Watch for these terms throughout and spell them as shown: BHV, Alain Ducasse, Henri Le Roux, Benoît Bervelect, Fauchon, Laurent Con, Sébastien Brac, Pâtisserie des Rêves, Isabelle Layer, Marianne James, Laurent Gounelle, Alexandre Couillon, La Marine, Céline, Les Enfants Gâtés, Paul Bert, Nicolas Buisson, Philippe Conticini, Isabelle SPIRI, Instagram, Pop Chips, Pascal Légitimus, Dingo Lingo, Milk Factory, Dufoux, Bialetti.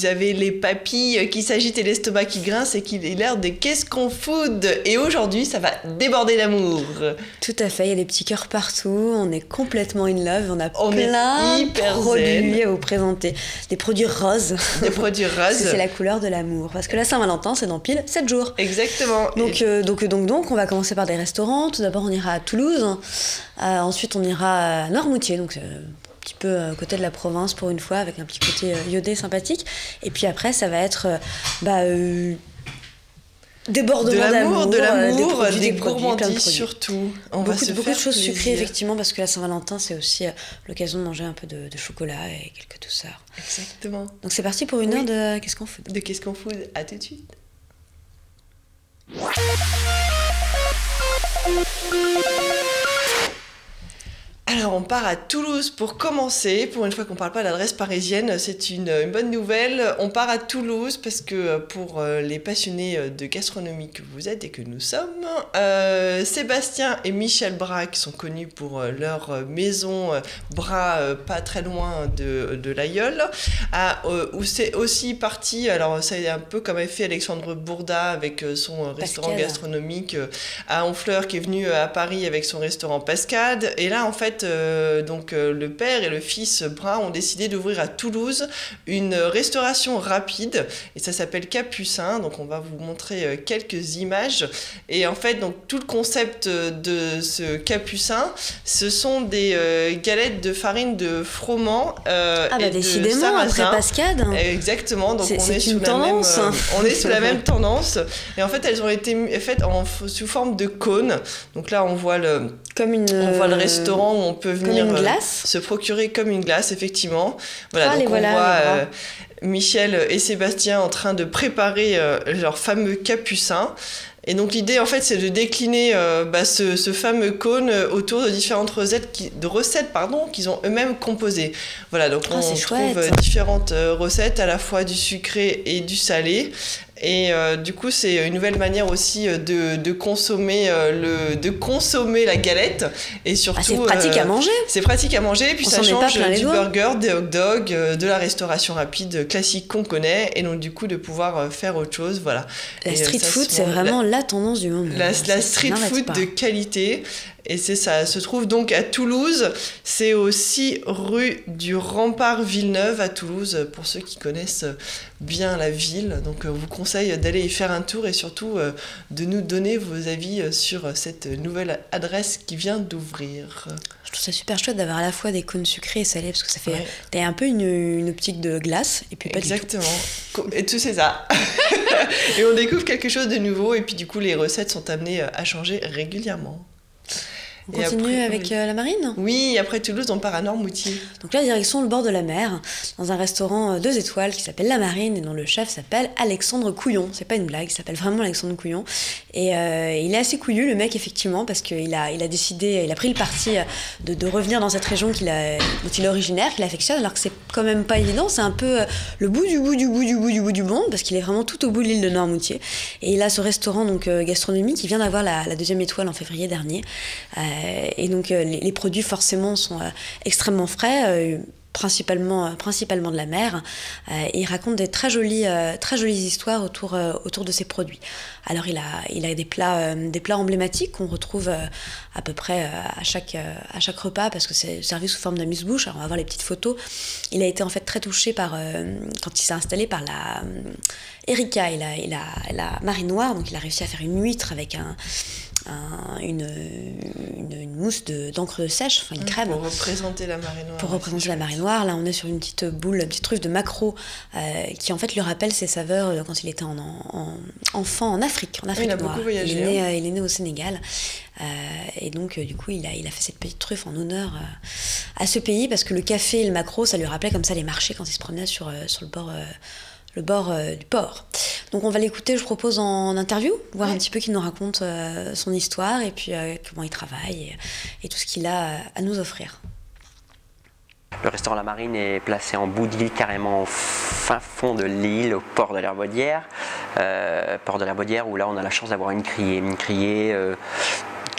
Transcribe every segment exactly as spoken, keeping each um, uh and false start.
vous avez les papilles qui s'agitent et l'estomac qui grince et qu'il est l'heure de Qu'est-ce qu'on Food. Et aujourd'hui, ça va déborder d'amour. Tout à fait, il y a des petits cœurs partout, on est complètement in love, on a on plein de produits zen. à vous présenter. Des produits roses. Des produits roses. C'est la couleur de l'amour. Parce que la Saint-Valentin, c'est dans pile sept jours. Exactement. Donc, et... euh, donc, donc, donc, on va commencer par des restaurants. Tout d'abord, on ira à Toulouse. Euh, ensuite, on ira à Noirmoutier, donc... Euh, petit peu euh, côté de la province pour une fois, avec un petit côté euh, iodé sympathique. Et puis après, ça va être euh, bah, euh, débordement d'amour, de l'amour, euh, des, des, des gourmandises surtout. On beaucoup va se de, beaucoup faire de choses plaisir. sucrées, effectivement, parce que la Saint-Valentin, c'est aussi euh, l'occasion de manger un peu de, de chocolat et quelques douceurs. Exactement. Donc c'est parti pour une oui. heure de Qu'est-ce qu'on Food. De Qu'est-ce qu'on Food, à tout de suite. Alors on part à Toulouse pour commencer, pour une fois qu'on ne parle pas d'adresse parisienne, c'est une, une bonne nouvelle. On part à Toulouse parce que pour les passionnés de gastronomie que vous êtes et que nous sommes, euh, Sébastien et Michel Brac sont connus pour leur maison Bras pas très loin de, de l'Aïeul, à, euh, où c'est aussi parti, alors ça a été un peu comme a fait Alexandre Bourda avec son restaurant Pascade. gastronomique à Honfleur, qui est venu à Paris avec son restaurant Pascade, et là en fait Euh, donc euh, le père et le fils Brun ont décidé d'ouvrir à Toulouse une restauration rapide et ça s'appelle Capucins. Donc on va vous montrer euh, quelques images et en fait donc tout le concept de ce Capucin, ce sont des euh, galettes de farine de froment euh, ah bah et décidément, de sarrasin. Après Pascade. Hein. Exactement. Donc est, on est, est sous la tendance, même, euh, on est sous la même tendance et en fait elles ont été faites en, sous forme de cônes. Donc là on voit le Comme une, on voit le restaurant où on peut venir euh, se procurer comme une glace, effectivement. Voilà, ah, donc on voilà, voit euh, Michel et Sébastien en train de préparer euh, leur fameux capucin. Et donc l'idée, en fait, c'est de décliner euh, bah, ce, ce fameux cône autour de différentes recettes, qui, de recettes pardon, qu'ils ont eux-mêmes composées. Voilà, donc oh, on trouve chouette. différentes recettes, à la fois du sucré et du salé. Et euh, du coup, c'est une nouvelle manière aussi de, de, consommer, euh, le, de consommer la galette. Et surtout, ah, c'est pratique euh, à manger. C'est pratique à manger. Et puis on ça change du burger, des hot dogs, euh, de la restauration rapide classique qu'on connaît. Et donc, du coup, de pouvoir faire autre chose. Voilà. La et street ça, food, c'est vraiment la, la tendance du moment. La, la, la street food pas. de qualité. Et c'est ça, se trouve donc à Toulouse. C'est aussi rue du Rempart Villeneuve à Toulouse, pour ceux qui connaissent bien la ville. Donc on vous conseille d'aller y faire un tour et surtout de nous donner vos avis sur cette nouvelle adresse qui vient d'ouvrir. Je trouve ça super chouette d'avoir à la fois des cônes sucrés et salés, parce que ça fait ouais. t'as un peu une, une optique de glace et puis pas Exactement. du tout. Et tout c'est ça. Et on découvre quelque chose de nouveau et puis du coup les recettes sont amenées à changer régulièrement. On et continue après, avec oui. euh, la Marine ? Oui, après Toulouse, on part à Noirmoutier. Donc là, direction le bord de la mer, dans un restaurant deux étoiles qui s'appelle La Marine et dont le chef s'appelle Alexandre Couillon. C'est pas une blague, il s'appelle vraiment Alexandre Couillon. Et euh, il est assez couillu, le mec, effectivement, parce qu'il a, il a décidé, il a pris le parti de, de revenir dans cette région qu'il a, dont il est originaire, qu'il affectionne, alors que c'est quand même pas évident. C'est un peu le bout du bout du bout du bout du bout du monde, parce qu'il est vraiment tout au bout de l'île de Noirmoutier. Et il a ce restaurant donc gastronomique qui vient d'avoir la, la deuxième étoile en février dernier. Euh, Et donc les, les produits forcément sont euh, extrêmement frais, euh, principalement, euh, principalement de la mer. Euh, et il raconte des très jolies, euh, très jolies histoires autour, euh, autour de ces produits. Alors il a, il a des, plats, euh, des plats emblématiques qu'on retrouve euh, à peu près euh, à, chaque, euh, à chaque repas parce que c'est servi sous forme d'amuse-bouche. Alors on va voir les petites photos. Il a été en fait très touché par, euh, quand il s'est installé par la euh, Erika et la, et la, la marée noire. Donc il a réussi à faire une huître avec un... Un, une, une, une mousse d'encre de, sèche, enfin une crème. Pour représenter la marée noire. Pour représenter la marée noire. Là, on est sur une petite boule, une petite truffe de maquereau euh, qui, en fait, lui rappelle ses saveurs euh, quand il était en, en, enfant en Afrique, en Afrique il a noire. Beaucoup voyagé, il, est né, hein. euh, il est né au Sénégal. Euh, et donc, euh, du coup, il a, il a fait cette petite truffe en honneur euh, à ce pays parce que le café et le maquereau, ça lui rappelait comme ça les marchés quand il se promenait sur, euh, sur le bord... Euh, le bord euh, du port. Donc on va l'écouter, je propose, en interview, voir ouais. un petit peu qu'il nous raconte euh, son histoire et puis euh, comment il travaille et, et tout ce qu'il a à nous offrir. Le restaurant La Marine est placé en bout de l'île, carrément au fin fond de l'île, au port de l'Herbaudière. Euh, port de l'Herbaudière où là on a la chance d'avoir une criée, une criée euh,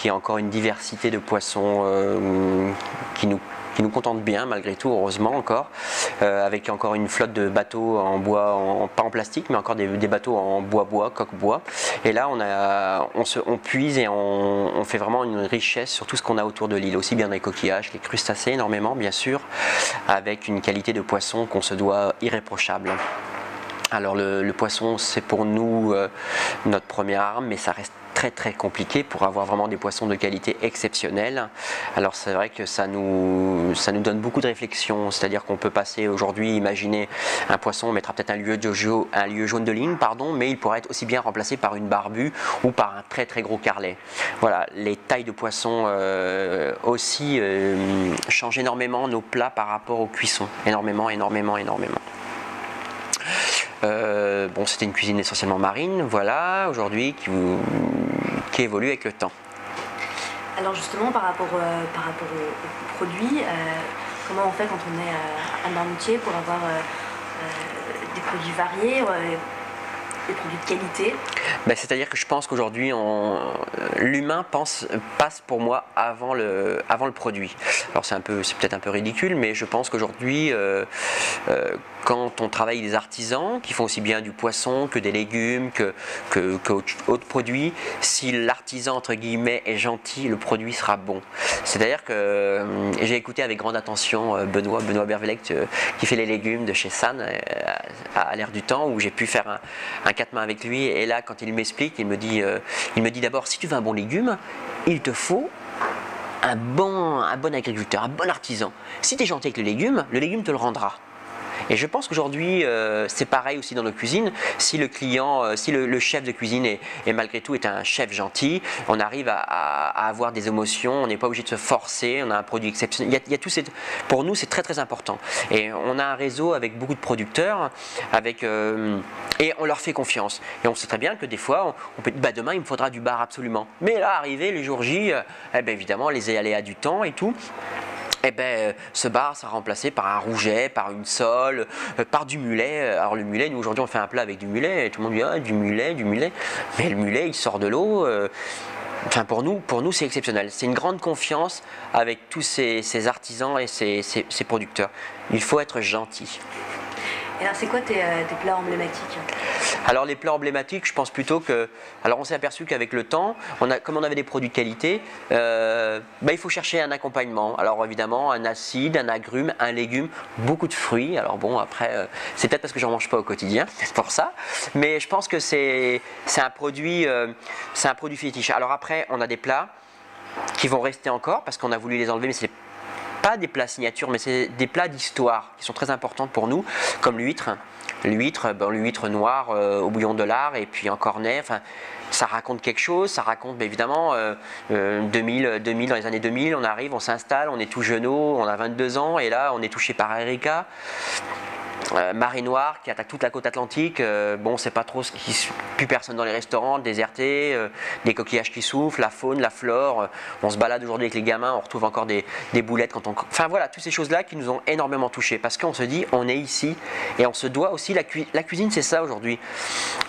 qu'il y ait encore une diversité de poissons euh, qui nous qui nous contente bien malgré tout, heureusement encore, euh, avec encore une flotte de bateaux en bois, en, pas en plastique, mais encore des, des bateaux en bois-bois, coque-bois. Et là, on, a, on, se, on puise et on, on fait vraiment une richesse sur tout ce qu'on a autour de l'île, aussi bien dans les coquillages, les crustacés énormément, bien sûr, avec une qualité de poisson qu'on se doit irréprochable. Alors le, le poisson, c'est pour nous euh, notre première arme, mais ça reste très très compliqué pour avoir vraiment des poissons de qualité exceptionnelle. Alors c'est vrai que ça nous, ça nous donne beaucoup de réflexion, c'est-à-dire qu'on peut passer aujourd'hui, imaginer un poisson, on mettra peut-être un lieu de, un lieu jaune de ligne, pardon, mais il pourrait être aussi bien remplacé par une barbue ou par un très très gros carlet. Voilà, les tailles de poissons euh, aussi euh, changent énormément nos plats par rapport aux cuissons, énormément, énormément, énormément. Euh, bon, c'était une cuisine essentiellement marine, voilà, aujourd'hui qui, qui évolue avec le temps. Alors justement, par rapport, euh, par rapport aux, aux produits, euh, comment on fait quand on est à, à Noirmoutier pour avoir euh, euh, des produits variés, euh, des produits de qualité? Ben, c'est-à-dire que je pense qu'aujourd'hui, l'humain pense, passe pour moi avant le, avant le produit. Alors c'est peut-être un peu ridicule, mais je pense qu'aujourd'hui, euh, euh, quand on travaille avec des artisans qui font aussi bien du poisson que des légumes, que, que, que autre, autre produit, si l'artisan, entre guillemets, est gentil, le produit sera bon. C'est-à-dire que j'ai écouté avec grande attention Benoît, Benoît Bervelect qui fait les légumes de chez San à, à l'ère du temps, où j'ai pu faire un, un quatre mains avec lui, et là, quand il m'explique, il me dit, euh, il me dit d'abord, si tu veux un bon légume, il te faut un bon, un bon agriculteur, un bon artisan. Si tu es gentil avec le légume, le légume te le rendra. Et je pense qu'aujourd'hui, euh, c'est pareil aussi dans nos cuisines. Si le client, euh, si le, le chef de cuisine est, est malgré tout est un chef gentil, on arrive à, à, à avoir des émotions, on n'est pas obligé de se forcer, on a un produit exceptionnel. Il y a, il y a tout ces, pour nous, c'est très très important. Et on a un réseau avec beaucoup de producteurs, avec, euh, et on leur fait confiance. Et on sait très bien que des fois, on, on peut dire, bah, demain, il me faudra du bar absolument. Mais là, arrivé le jour J, euh, eh bien, évidemment, les aléas du temps et tout. Et eh ben, ce bar sera remplacé par un rouget, par une sole, par du mulet. Alors le mulet, nous aujourd'hui on fait un plat avec du mulet, et tout le monde dit ah, du mulet, du mulet. Mais le mulet, il sort de l'eau. Enfin pour nous, pour nous c'est exceptionnel. C'est une grande confiance avec tous ces, ces artisans et ces, ces, ces producteurs. Il faut être gentil. Et alors c'est quoi tes, tes plats emblématiques? Alors les plats emblématiques, je pense plutôt que... Alors on s'est aperçu qu'avec le temps, on a, comme on avait des produits de qualité, euh, bah, il faut chercher un accompagnement. Alors évidemment, un acide, un agrume, un légume, beaucoup de fruits. Alors bon, après, euh, c'est peut-être parce que j'en mange pas au quotidien, peut-être pour ça. Mais je pense que c'est un produit, euh, c'est un produit fétiche. Alors après, on a des plats qui vont rester encore parce qu'on a voulu les enlever, mais c'est pas des plats signatures, mais c'est des plats d'histoire qui sont très importants pour nous, comme l'huître. L'huître, ben, l'huître noire euh, au bouillon de lard et puis en cornet, enfin, ça raconte quelque chose, ça raconte ben, évidemment euh, euh, deux mille, deux mille, dans les années deux mille, on arrive, on s'installe, on est tout jeuneau, on a vingt-deux ans et là on est touché par Erika. Euh, marée noire qui attaque toute la côte atlantique, euh, bon c'est pas trop ce qui... plus personne dans les restaurants, désertés, euh, des coquillages qui soufflent, la faune, la flore, euh, on se balade aujourd'hui avec les gamins, on retrouve encore des, des boulettes quand on... Enfin voilà, toutes ces choses-là qui nous ont énormément touchés parce qu'on se dit, on est ici et on se doit aussi, la, cu... la cuisine c'est ça aujourd'hui.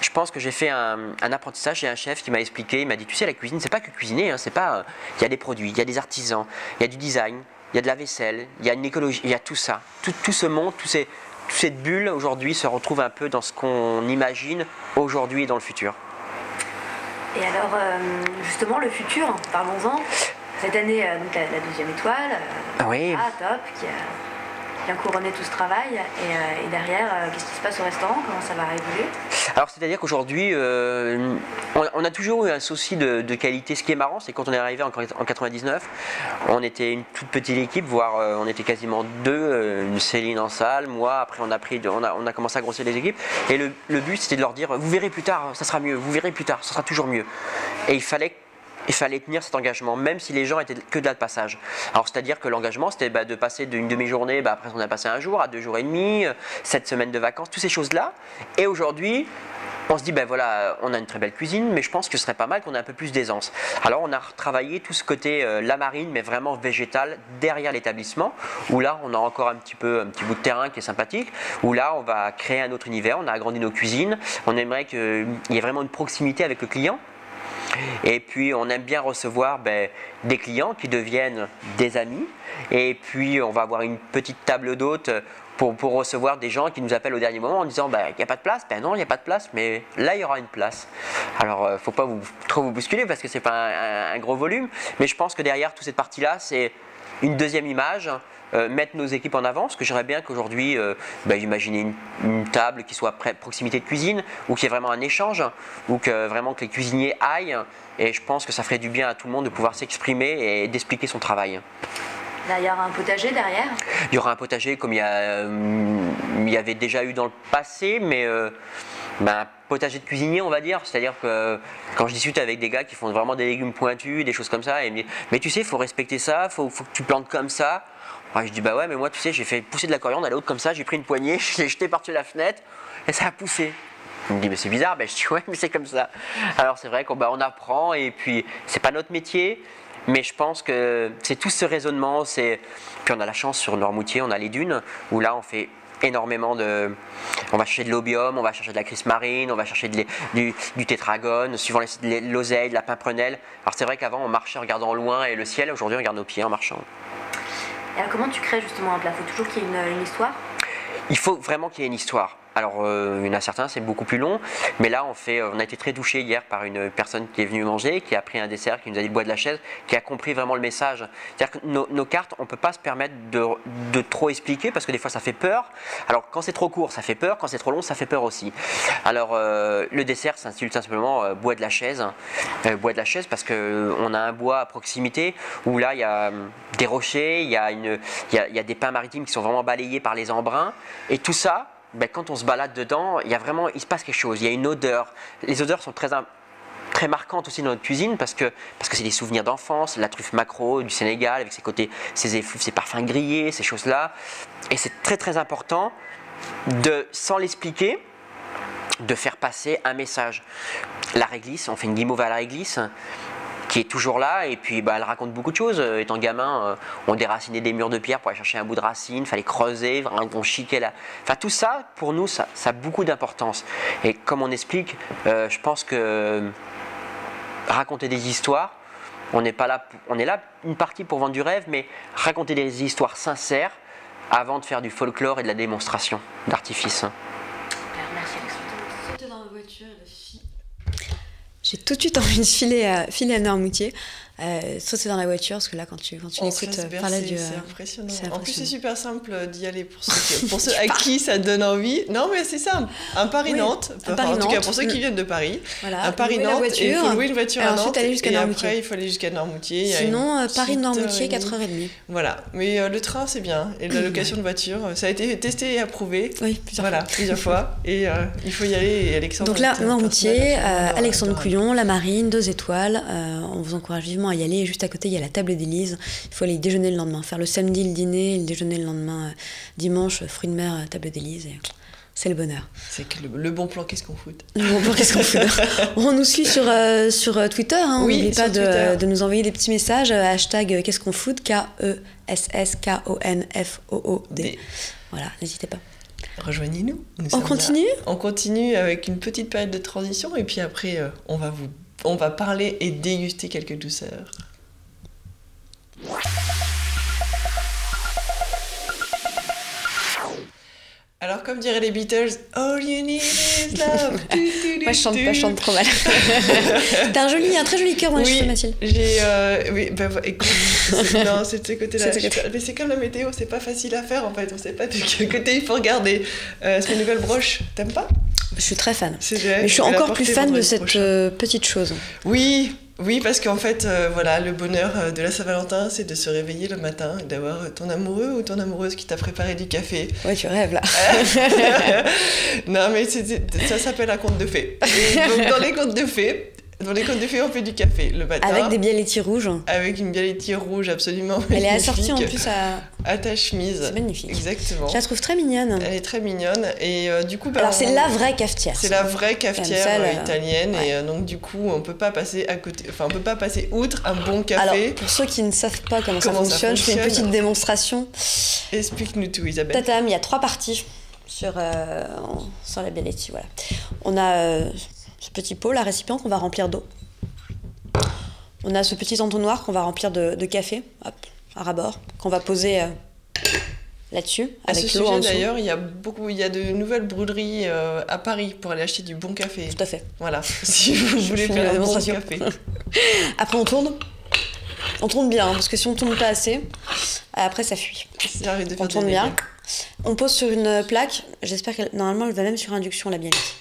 Je pense que j'ai fait un, un apprentissage chez un chef qui m'a expliqué, il m'a dit tu sais la cuisine c'est pas que cuisiner, hein, c'est pas... il y a des produits, il y a des artisans, il y a du design, il y a de la vaisselle, il y a une écologie, il y a tout ça, tout, tout ce monde, tous ces... Toute cette bulle aujourd'hui se retrouve un peu dans ce qu'on imagine aujourd'hui et dans le futur. Et alors, euh, justement, le futur, parlons-en. Cette année, euh, donc la, la deuxième étoile, euh, oui. Ah, top, qui a bien couronné tout ce travail. Et, euh, et derrière, euh, qu'est-ce qui se passe au restaurant? Comment ça va évoluer? Alors, c'est-à-dire qu'aujourd'hui, euh, on, on a toujours eu un souci de, de qualité. Ce qui est marrant, c'est quand on est arrivé en, en quatre-vingt-dix-neuf, on était une toute petite équipe, voire euh, on était quasiment deux, euh, Céline en salle, moi, après on a, pris, on a, on a commencé à grossir les équipes. Et le, le but, c'était de leur dire, vous verrez plus tard, ça sera mieux, vous verrez plus tard, ça sera toujours mieux. Et il fallait... Il fallait tenir cet engagement, même si les gens étaient que de là de passage. Alors c'est-à-dire que l'engagement, c'était bah, de passer d'une demi-journée, bah, après on a passé un jour, à deux jours et demi, cette semaine de vacances, toutes ces choses-là. Et aujourd'hui, on se dit, ben voilà, on a une très belle cuisine, mais je pense que ce serait pas mal qu'on ait un peu plus d'aisance. Alors on a retravaillé tout ce côté euh, la marine, mais vraiment végétal, derrière l'établissement, où là on a encore un petit peu un petit bout de terrain qui est sympathique, où là on va créer un autre univers, on a agrandi nos cuisines, on aimerait qu'il y ait vraiment une proximité avec le client. Et puis on aime bien recevoir ben, des clients qui deviennent des amis. Et puis on va avoir une petite table d'hôtes pour, pour recevoir des gens qui nous appellent au dernier moment en disant ben, « il n'y a pas de place ». Ben non, il n'y a pas de place, mais là il y aura une place. Alors il ne faut pas vous, trop vous bousculer parce que ce n'est pas un, un, un gros volume. Mais je pense que derrière toute cette partie-là, c'est une deuxième image. Euh, mettre nos équipes en avant, parce que j'aimerais bien qu'aujourd'hui, euh, bah, imaginer une, une table qui soit à proximité de cuisine, ou qu'il y ait vraiment un échange, ou que vraiment que les cuisiniers aillent, et je pense que ça ferait du bien à tout le monde de pouvoir s'exprimer et d'expliquer son travail. Là, il y aura un potager derrière ? Il y aura un potager comme il y, a, euh, il y avait déjà eu dans le passé, mais euh, bah, un potager de cuisinier on va dire, c'est-à-dire que quand je discute avec des gars qui font vraiment des légumes pointus, des choses comme ça, et me disent, mais tu sais, il faut respecter ça, il faut, faut que tu plantes comme ça. Ouais, je dis bah ouais, mais moi tu sais, j'ai fait pousser de la coriandre à l'autre comme ça, j'ai pris une poignée, je l'ai jeté par-dessus la fenêtre et ça a poussé. Il me dit mais c'est bizarre, ben, je dis ouais mais c'est comme ça. Alors c'est vrai qu'on bah, on apprend et puis c'est pas notre métier, mais je pense que c'est tout ce raisonnement, c'est... Puis on a la chance sur Noirmoutier, on a les dunes où là on fait énormément de... On va chercher de l'obium, on va chercher de la crise marine, on va chercher de du, du tétragone, suivant l'oseille, de la pimprenelle. Alors c'est vrai qu'avant on marchait en regardant loin et le ciel, aujourd'hui on regarde nos pieds en marchant. Et alors comment tu crées justement un plat? Il faut toujours qu'il y ait une, une histoire? Il faut vraiment qu'il y ait une histoire. Alors euh, il y en a certains, c'est beaucoup plus long, mais là on fait, on a été très touchés hier par une personne qui est venue manger, qui a pris un dessert, qui nous a dit le bois de la chaise, qui a compris vraiment le message. C'est-à-dire que nos, nos cartes, on ne peut pas se permettre de, de trop expliquer parce que des fois ça fait peur. Alors quand c'est trop court, ça fait peur, quand c'est trop long, ça fait peur aussi. Alors euh, le dessert s'intitule simplement euh, bois de la chaise, euh, bois de la chaise parce qu'on euh, a un bois à proximité où là il y a euh, des rochers, il y, y, a, y a des pins maritimes qui sont vraiment balayés par les embruns et tout ça. Ben, quand on se balade dedans, il y a vraiment, il se passe quelque chose, il y a une odeur. Les odeurs sont très, très marquantes aussi dans notre cuisine parce que parce que c'est des souvenirs d'enfance, la truffe macro du Sénégal avec ses côtés, ses effluves, ses parfums grillés, ces choses-là. Et c'est très très important de, sans l'expliquer, de faire passer un message. La réglisse, on fait une guimauve à la réglisse qui est toujours là et puis bah, elle raconte beaucoup de choses. Étant gamin, euh, on déracinait des murs de pierre pour aller chercher un bout de racine, fallait creuser, on chiquait là. Enfin tout ça, pour nous, ça, ça a beaucoup d'importance. Et comme on explique, euh, je pense que euh, raconter des histoires, on est pas là, on est là une partie pour vendre du rêve, mais raconter des histoires sincères avant de faire du folklore et de la démonstration d'artifice. Merci Alexandre. Dans la voiture, les filles. J'ai tout de suite envie de filer à, filer à Noirmoutier, euh, sauter dans la voiture, parce que là, quand tu, quand tu écoutes euh, parler du... Euh, c'est impressionnant. impressionnant. En plus, c'est super simple d'y aller pour ceux, pour ceux à qui ça donne envie. Non, mais c'est ça, un Paris-Nantes, oui, enfin, en tout cas pour ceux qui viennent de Paris, voilà, un Paris-Nantes, il faut louer une voiture à Nantes, aller et après, il faut aller jusqu'à Noirmoutier. Sinon, Paris-Noirmoutier, quatre heures trente. Voilà, mais euh, le train, c'est bien, et la location de voiture, ça a été testé et approuvé, oui, plusieurs voilà, fois. plusieurs fois, et euh, il faut y aller, et Alexandre... Donc là, Noirmoutier, Alexandre Couillon, La Marine, deux étoiles, euh, on vous encourage vivement à y aller. Juste à côté, il y a la table d'Élise. Il faut aller déjeuner le lendemain, faire le samedi le dîner, le déjeuner le lendemain, euh, dimanche, fruits de mer, table d'Élise. Et... C'est le bonheur. C'est le, le bon plan, qu'est-ce qu'on fout? Le bon plan, qu'est-ce qu'on fout? On nous suit sur, euh, sur Twitter. Hein, oui, n'oubliez pas de, de nous envoyer des petits messages. Euh, hashtag qu'est-ce qu'on fout? K E S S K O N F O O D. Voilà, n'hésitez pas. Rejoignez-nous. On continue là. On continue avec une petite période de transition et puis après, euh, on, va vous, on va parler et déguster quelques douceurs. Alors, comme diraient les Beatles, All you need is love. Moi, je chante pas, je chante trop mal. T'as un joli, un très joli cœur, moi, oui, je suis Mathilde. J'ai, euh, oui, bah, écoute, non, c'est de ce côté-là. Mais c'est comme la météo, c'est pas facile à faire en fait. On sait pas de quel côté il faut regarder. Euh, c'est une nouvelle broche. T'aimes pas? Je suis très fan. Mais je suis encore plus fan de cette euh, petite chose. Oui. Oui, parce qu'en fait, euh, voilà, le bonheur de la Saint-Valentin, c'est de se réveiller le matin et d'avoir ton amoureux ou ton amoureuse qui t'a préparé du café. Ouais, tu rêves, là. Non, mais c'est, ça s'appelle un conte de fées. Donc, dans les contes de fées, dans les contes de fées, on fait du café le matin. Avec des Bialettis rouges. Avec une Bialettis rouge, absolument magnifique. Elle est assortie en plus à... à ta chemise. C'est magnifique. Exactement. Je la trouve très mignonne. Elle est très mignonne. Et euh, du coup... Bah, alors, c'est on... la vraie cafetière. C'est la vraie cafetière ça, euh, italienne. Ouais. Et euh, donc, du coup, on peut pas passer à côté... Enfin, on peut pas passer outre un bon café. Alors, pour ceux qui ne savent pas comment, comment ça, fonctionne, ça fonctionne, je fais une petite démonstration. Explique-nous tout, Isabelle. Tatam, il y a trois parties sur, euh, sur la Bialetti, voilà. On a... Euh, ce petit pot, la récipient qu'on va remplir d'eau. On a ce petit entonnoir qu'on va remplir de, de café, hop, à ras-bord, qu'on va poser euh, là-dessus. À ce sujet d'ailleurs, il y a beaucoup, il y a de nouvelles brûleries euh, à Paris pour aller acheter du bon café. Tout à fait. Voilà, si vous voulez faire la démonstration. Bon café. Après, on tourne. On tourne bien, hein, parce que si on tourne pas assez, après ça fuit. Ça de on tourne bien. On pose sur une plaque, j'espère que normalement elle va même sur induction la Bialettis.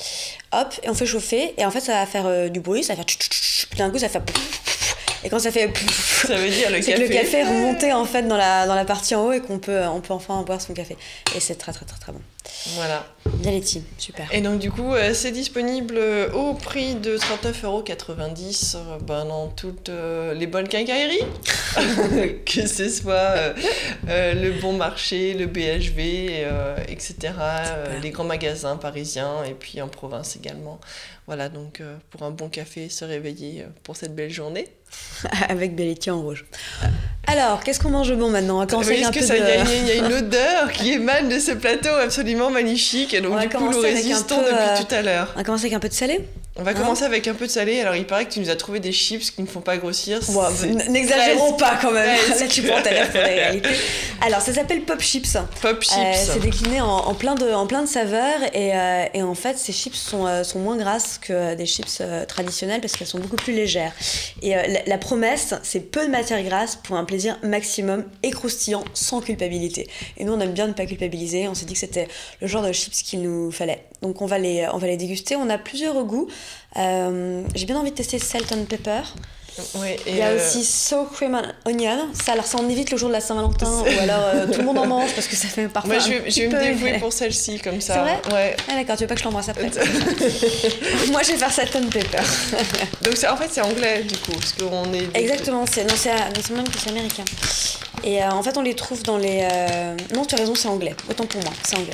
Hop, et on fait chauffer, et en fait ça va faire euh, du bruit, ça va faire tch, tch, tch, puis d'un coup ça va faire pouf, et quand ça fait pouf, ça veut dire le café. Que le café est remonté en fait dans la, dans la partie en haut et qu'on peut, on peut enfin boire son café. Et c'est très très très très bon. Voilà. Bialettis, super. Et donc du coup euh, c'est disponible au prix de trente-neuf euros quatre-vingt-dix euh, ben, dans toutes euh, les bonnes quincailleries. Que ce soit euh, euh, le Bon Marché, le B H V, euh, et cetera. Euh, les grands magasins parisiens et puis en province également. Voilà, donc euh, pour un bon café, se réveiller euh, pour cette belle journée. Avec Bialettis en rouge. Alors, qu'est-ce qu'on mange bon maintenant? On va commencer avec un peu de... Il y a une odeur qui émane de ce plateau absolument magnifique. Et donc du coup, nous résistons depuis tout à l'heure. On va commencer avec un peu de salé. On va commencer avec un peu de salé. Alors, il paraît que tu nous as trouvé des chips qui ne font pas grossir. N'exagérons pas quand même. Là, tu prends ta lèvre pour la réalité. Alors, ça s'appelle Pop Chips. Pop Chips. C'est décliné en plein de saveurs. Et en fait, ces chips sont moins grasses que des chips traditionnelles parce qu'elles sont beaucoup plus légères. Et la promesse, c'est peu de matière grasse pour un plaisir maximum et croustillant sans culpabilité. Et nous, on aime bien ne pas culpabiliser. On s'est dit que c'était le genre de chips qu'il nous fallait. Donc on va les, on va les déguster. On a plusieurs goûts. Euh, j'ai bien envie de tester Salt and Pepper. Ouais, et il y a euh... aussi So Cream and Onion. Ça, alors ça on évite le jour de la Saint-Valentin ou alors euh, tout le monde en mange parce que ça fait parfois. Moi je vais, je vais me dévouer pour celle-ci comme ça. C'est vrai ? Ouais. Ah d'accord, tu veux pas que je l'embrasse après? Moi je vais faire Salt and Pepper. Donc en fait c'est anglais du coup parce qu'on est. Exactement, c'est non c'est même que c'est américain. Et euh, en fait on les trouve dans les. Euh... Non tu as raison c'est anglais. Autant pour moi c'est anglais.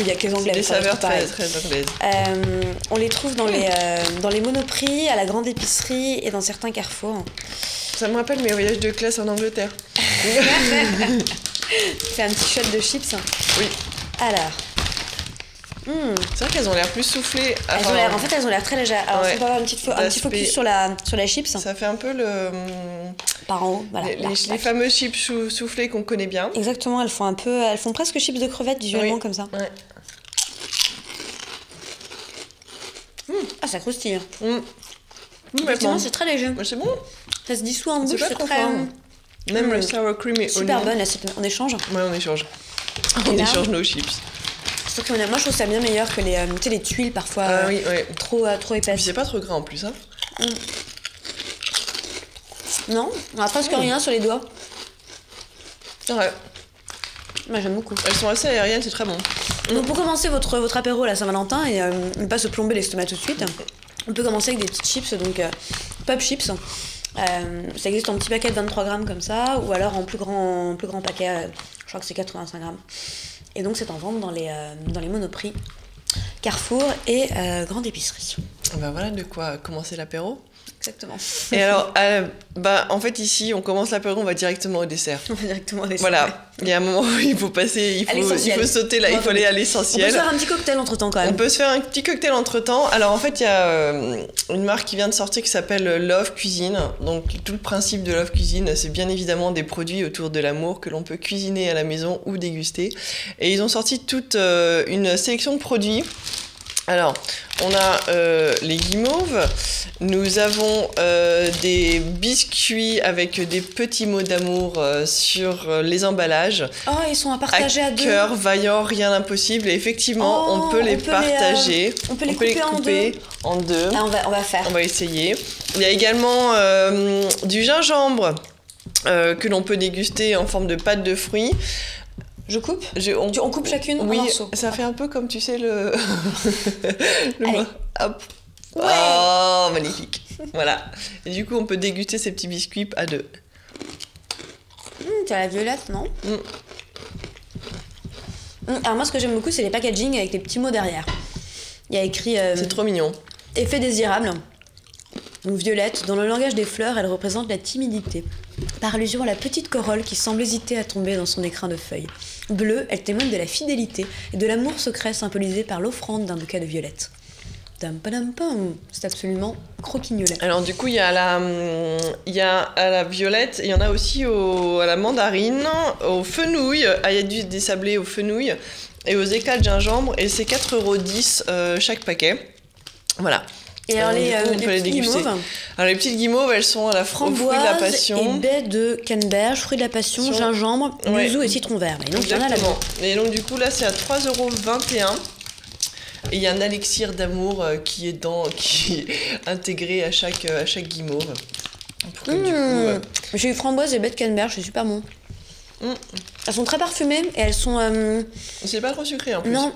Il y a que les anglais. Des saveurs très, très anglaises. Euh, on les trouve dans, mmh. les, euh, dans les monoprix, à la grande épicerie et dans certains carrefours. Ça me rappelle mes voyages de classe en Angleterre. C'est un petit shot de chips. Oui. Alors. Mmh. C'est vrai qu'elles ont l'air plus soufflées. Elles ont l'air, en fait, elles ont l'air très légères. Alors, ouais, on peut avoir un petit, un petit focus sur la, sur la chips. Ça fait un peu le... Par en haut, voilà. Les, là, les, là. les fameuses chips sou, soufflées qu'on connaît bien. Exactement, elles font un peu... Elles font presque chips de crevettes, visuellement, oui, comme ça. Ouais. Mmh. Ah, ça croustille. Mmh. Mmh, bon. C'est très léger. C'est bon. Ça se dissout en bouche, c'est très... Même mmh. le sour cream et super onion. Bonne, la super... On échange. Ouais, on échange. Et on là, échange nos chips. Moi je trouve ça bien meilleur que les, euh, tu sais, les tuiles parfois euh, euh, oui, ouais. trop, euh, trop épaisses. C'est pas trop gras en plus, hein. Mm. Non, on a presque mm. rien sur les doigts. Ouais. Moi j'aime beaucoup. Elles sont assez aériennes, c'est très bon. Donc mm. pour commencer votre, votre apéro à Saint-Valentin et euh, ne pas se plomber l'estomac tout de suite, on peut commencer avec des petites chips, donc euh, Pop Chips. Euh, ça existe en petit paquet de vingt-trois grammes comme ça, ou alors en plus grand, en plus grand paquet, euh, je crois que c'est quatre-vingt-cinq grammes. Et donc c'est en vente dans les, euh, dans les monoprix, Carrefour et euh, grande épicerie. Ben voilà de quoi commencer l'apéro. Exactement. Et alors, euh, bah, en fait ici, on commence l'apéro, on va directement au dessert. On va directement au dessert. Voilà, il y a un moment où il faut passer, il faut, il faut sauter là, il faut aller à l'essentiel. On peut se faire un petit cocktail entre-temps quand même. On peut se faire un petit cocktail entre-temps. Alors en fait, il y a euh, une marque qui vient de sortir qui s'appelle Love Cuisine. Donc tout le principe de Love Cuisine, c'est bien évidemment des produits autour de l'amour que l'on peut cuisiner à la maison ou déguster. Et ils ont sorti toute euh, une sélection de produits. Alors, on a euh, les guimauves, nous avons euh, des biscuits avec des petits mots d'amour euh, sur euh, les emballages. Oh, ils sont à partager à, à deux. Cœur, vaillant, rien d'impossible. Et effectivement, oh, on peut les on peut partager. Les, euh, on peut les on couper, peut les couper en deux. En deux. Là, on, va, on va faire. On va essayer. Il y a également euh, du gingembre euh, que l'on peut déguster en forme de pâte de fruits. Je coupe Je, on, on coupe chacune oui, un morceau. Ça fait un peu comme, tu sais, le... le Allez. Hop. Ouais. Oh, magnifique. Voilà. Et du coup, on peut déguster ces petits biscuits à deux. Mmh, t'as la violette, non? Mmh. Mmh, alors moi, ce que j'aime beaucoup, c'est les packagings avec les petits mots derrière. Il y a écrit... Euh, c'est trop mignon. Effet désirable. Donc violette, dans le langage des fleurs, elle représente la timidité. Par allusion à la petite corolle qui semble hésiter à tomber dans son écrin de feuilles. Bleue, elle témoigne de la fidélité et de l'amour secret symbolisé par l'offrande d'un bouquet de violettes. C'est absolument croquignolet. Alors du coup, il y a la, il y a à la violette, il y en a aussi au, à la mandarine, aux fenouilles, il y a du dessablé aux fenouilles et aux éclats de gingembre. Et c'est quatre euros dix euh, chaque paquet. Voilà. Et alors, les, coup, euh, les, les, guimauves. Alors les petites guimauves, elles sont à la framboise de la passion, et baies de canneberge, fruits de la passion, sur... gingembre, yuzu ouais. et citron vert. Et donc, exactement. Y en a là-bas. Et donc du coup là, c'est à trois euros vingt et un. Et il y a un élixir d'amour qui est dans, qui est intégré à chaque, à chaque guimauve. Mmh. Euh... J'ai eu framboise et baies de canneberge, c'est super bon. Mmh. Elles sont très parfumées et elles sont... Euh... C'est pas trop sucré en plus. Non.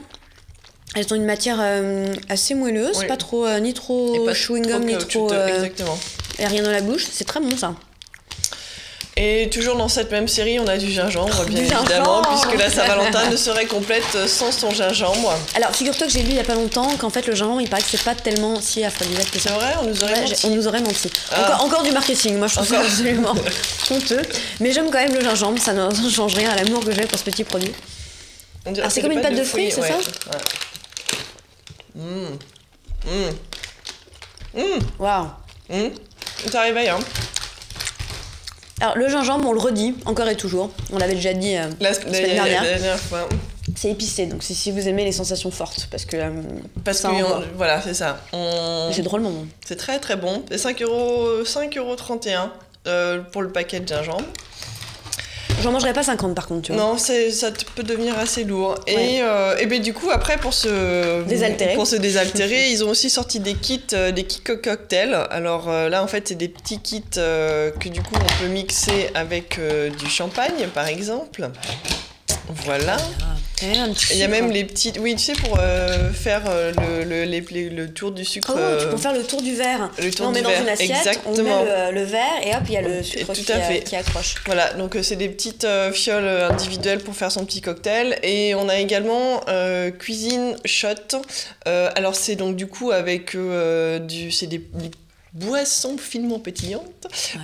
Elles ont une matière euh, assez moelleuse, oui. pas trop euh, ni trop chewing-gum, ni trop... Euh, exactement. Il n'y a rien dans la bouche, c'est très bon ça. Et toujours dans cette même série, on a du gingembre, oh, bien du évidemment, gingembre puisque la Saint-Valentin ne serait complète sans son gingembre. Alors, figure-toi que j'ai lu il n'y a pas longtemps qu'en fait, le gingembre, il paraît que c'est pas tellement si aphrodisiaque que ça. C'est vrai, on nous aurait ouais, menti. On nous aurait menti. Ah. Encore, encore du marketing, moi je trouve ça absolument honteux. Mais j'aime quand même le gingembre, ça ne change rien à l'amour que j'ai pour ce petit produit. Ah, c'est comme une pâte de fruits, c'est ouais. ça ouais. Mmh. Mmh. Mmh. Waouh. Mmh. Ça réveille, hein. Alors, le gingembre, on le redit, encore et toujours. On l'avait déjà dit euh, la semaine dernière. La dernière fois. C'est épicé, donc c'est si vous aimez les sensations fortes. Parce que. Euh, parce que, on, voilà, c'est ça. On... C'est drôlement bon. C'est très très bon. C'est cinq euros trente et un euh, pour le paquet de gingembre. J'en mangerai pas cinquante par contre, tu vois. Non, ça peut devenir assez lourd. Ouais. Et, euh, et ben du coup, après, pour se désaltérer, pour se désaltérer ils ont aussi sorti des kits, euh, des kits cocktails. Alors euh, là, en fait, c'est des petits kits euh, que du coup, on peut mixer avec euh, du champagne, par exemple. Voilà. Il y a même les petites... Oui, tu sais, pour euh, faire euh, le, le, les, le tour du sucre... Oh, euh... tu peux faire le tour du verre. Le tour on du met verre. Dans une assiette, exactement. On met le, le verre et hop, il y a le sucre qui, euh, qui accroche. Voilà, donc c'est des petites euh, fioles individuelles pour faire son petit cocktail. Et on a également euh, cuisine shot. Euh, alors c'est donc du coup avec euh, du... C'est des... des boisson finement pétillante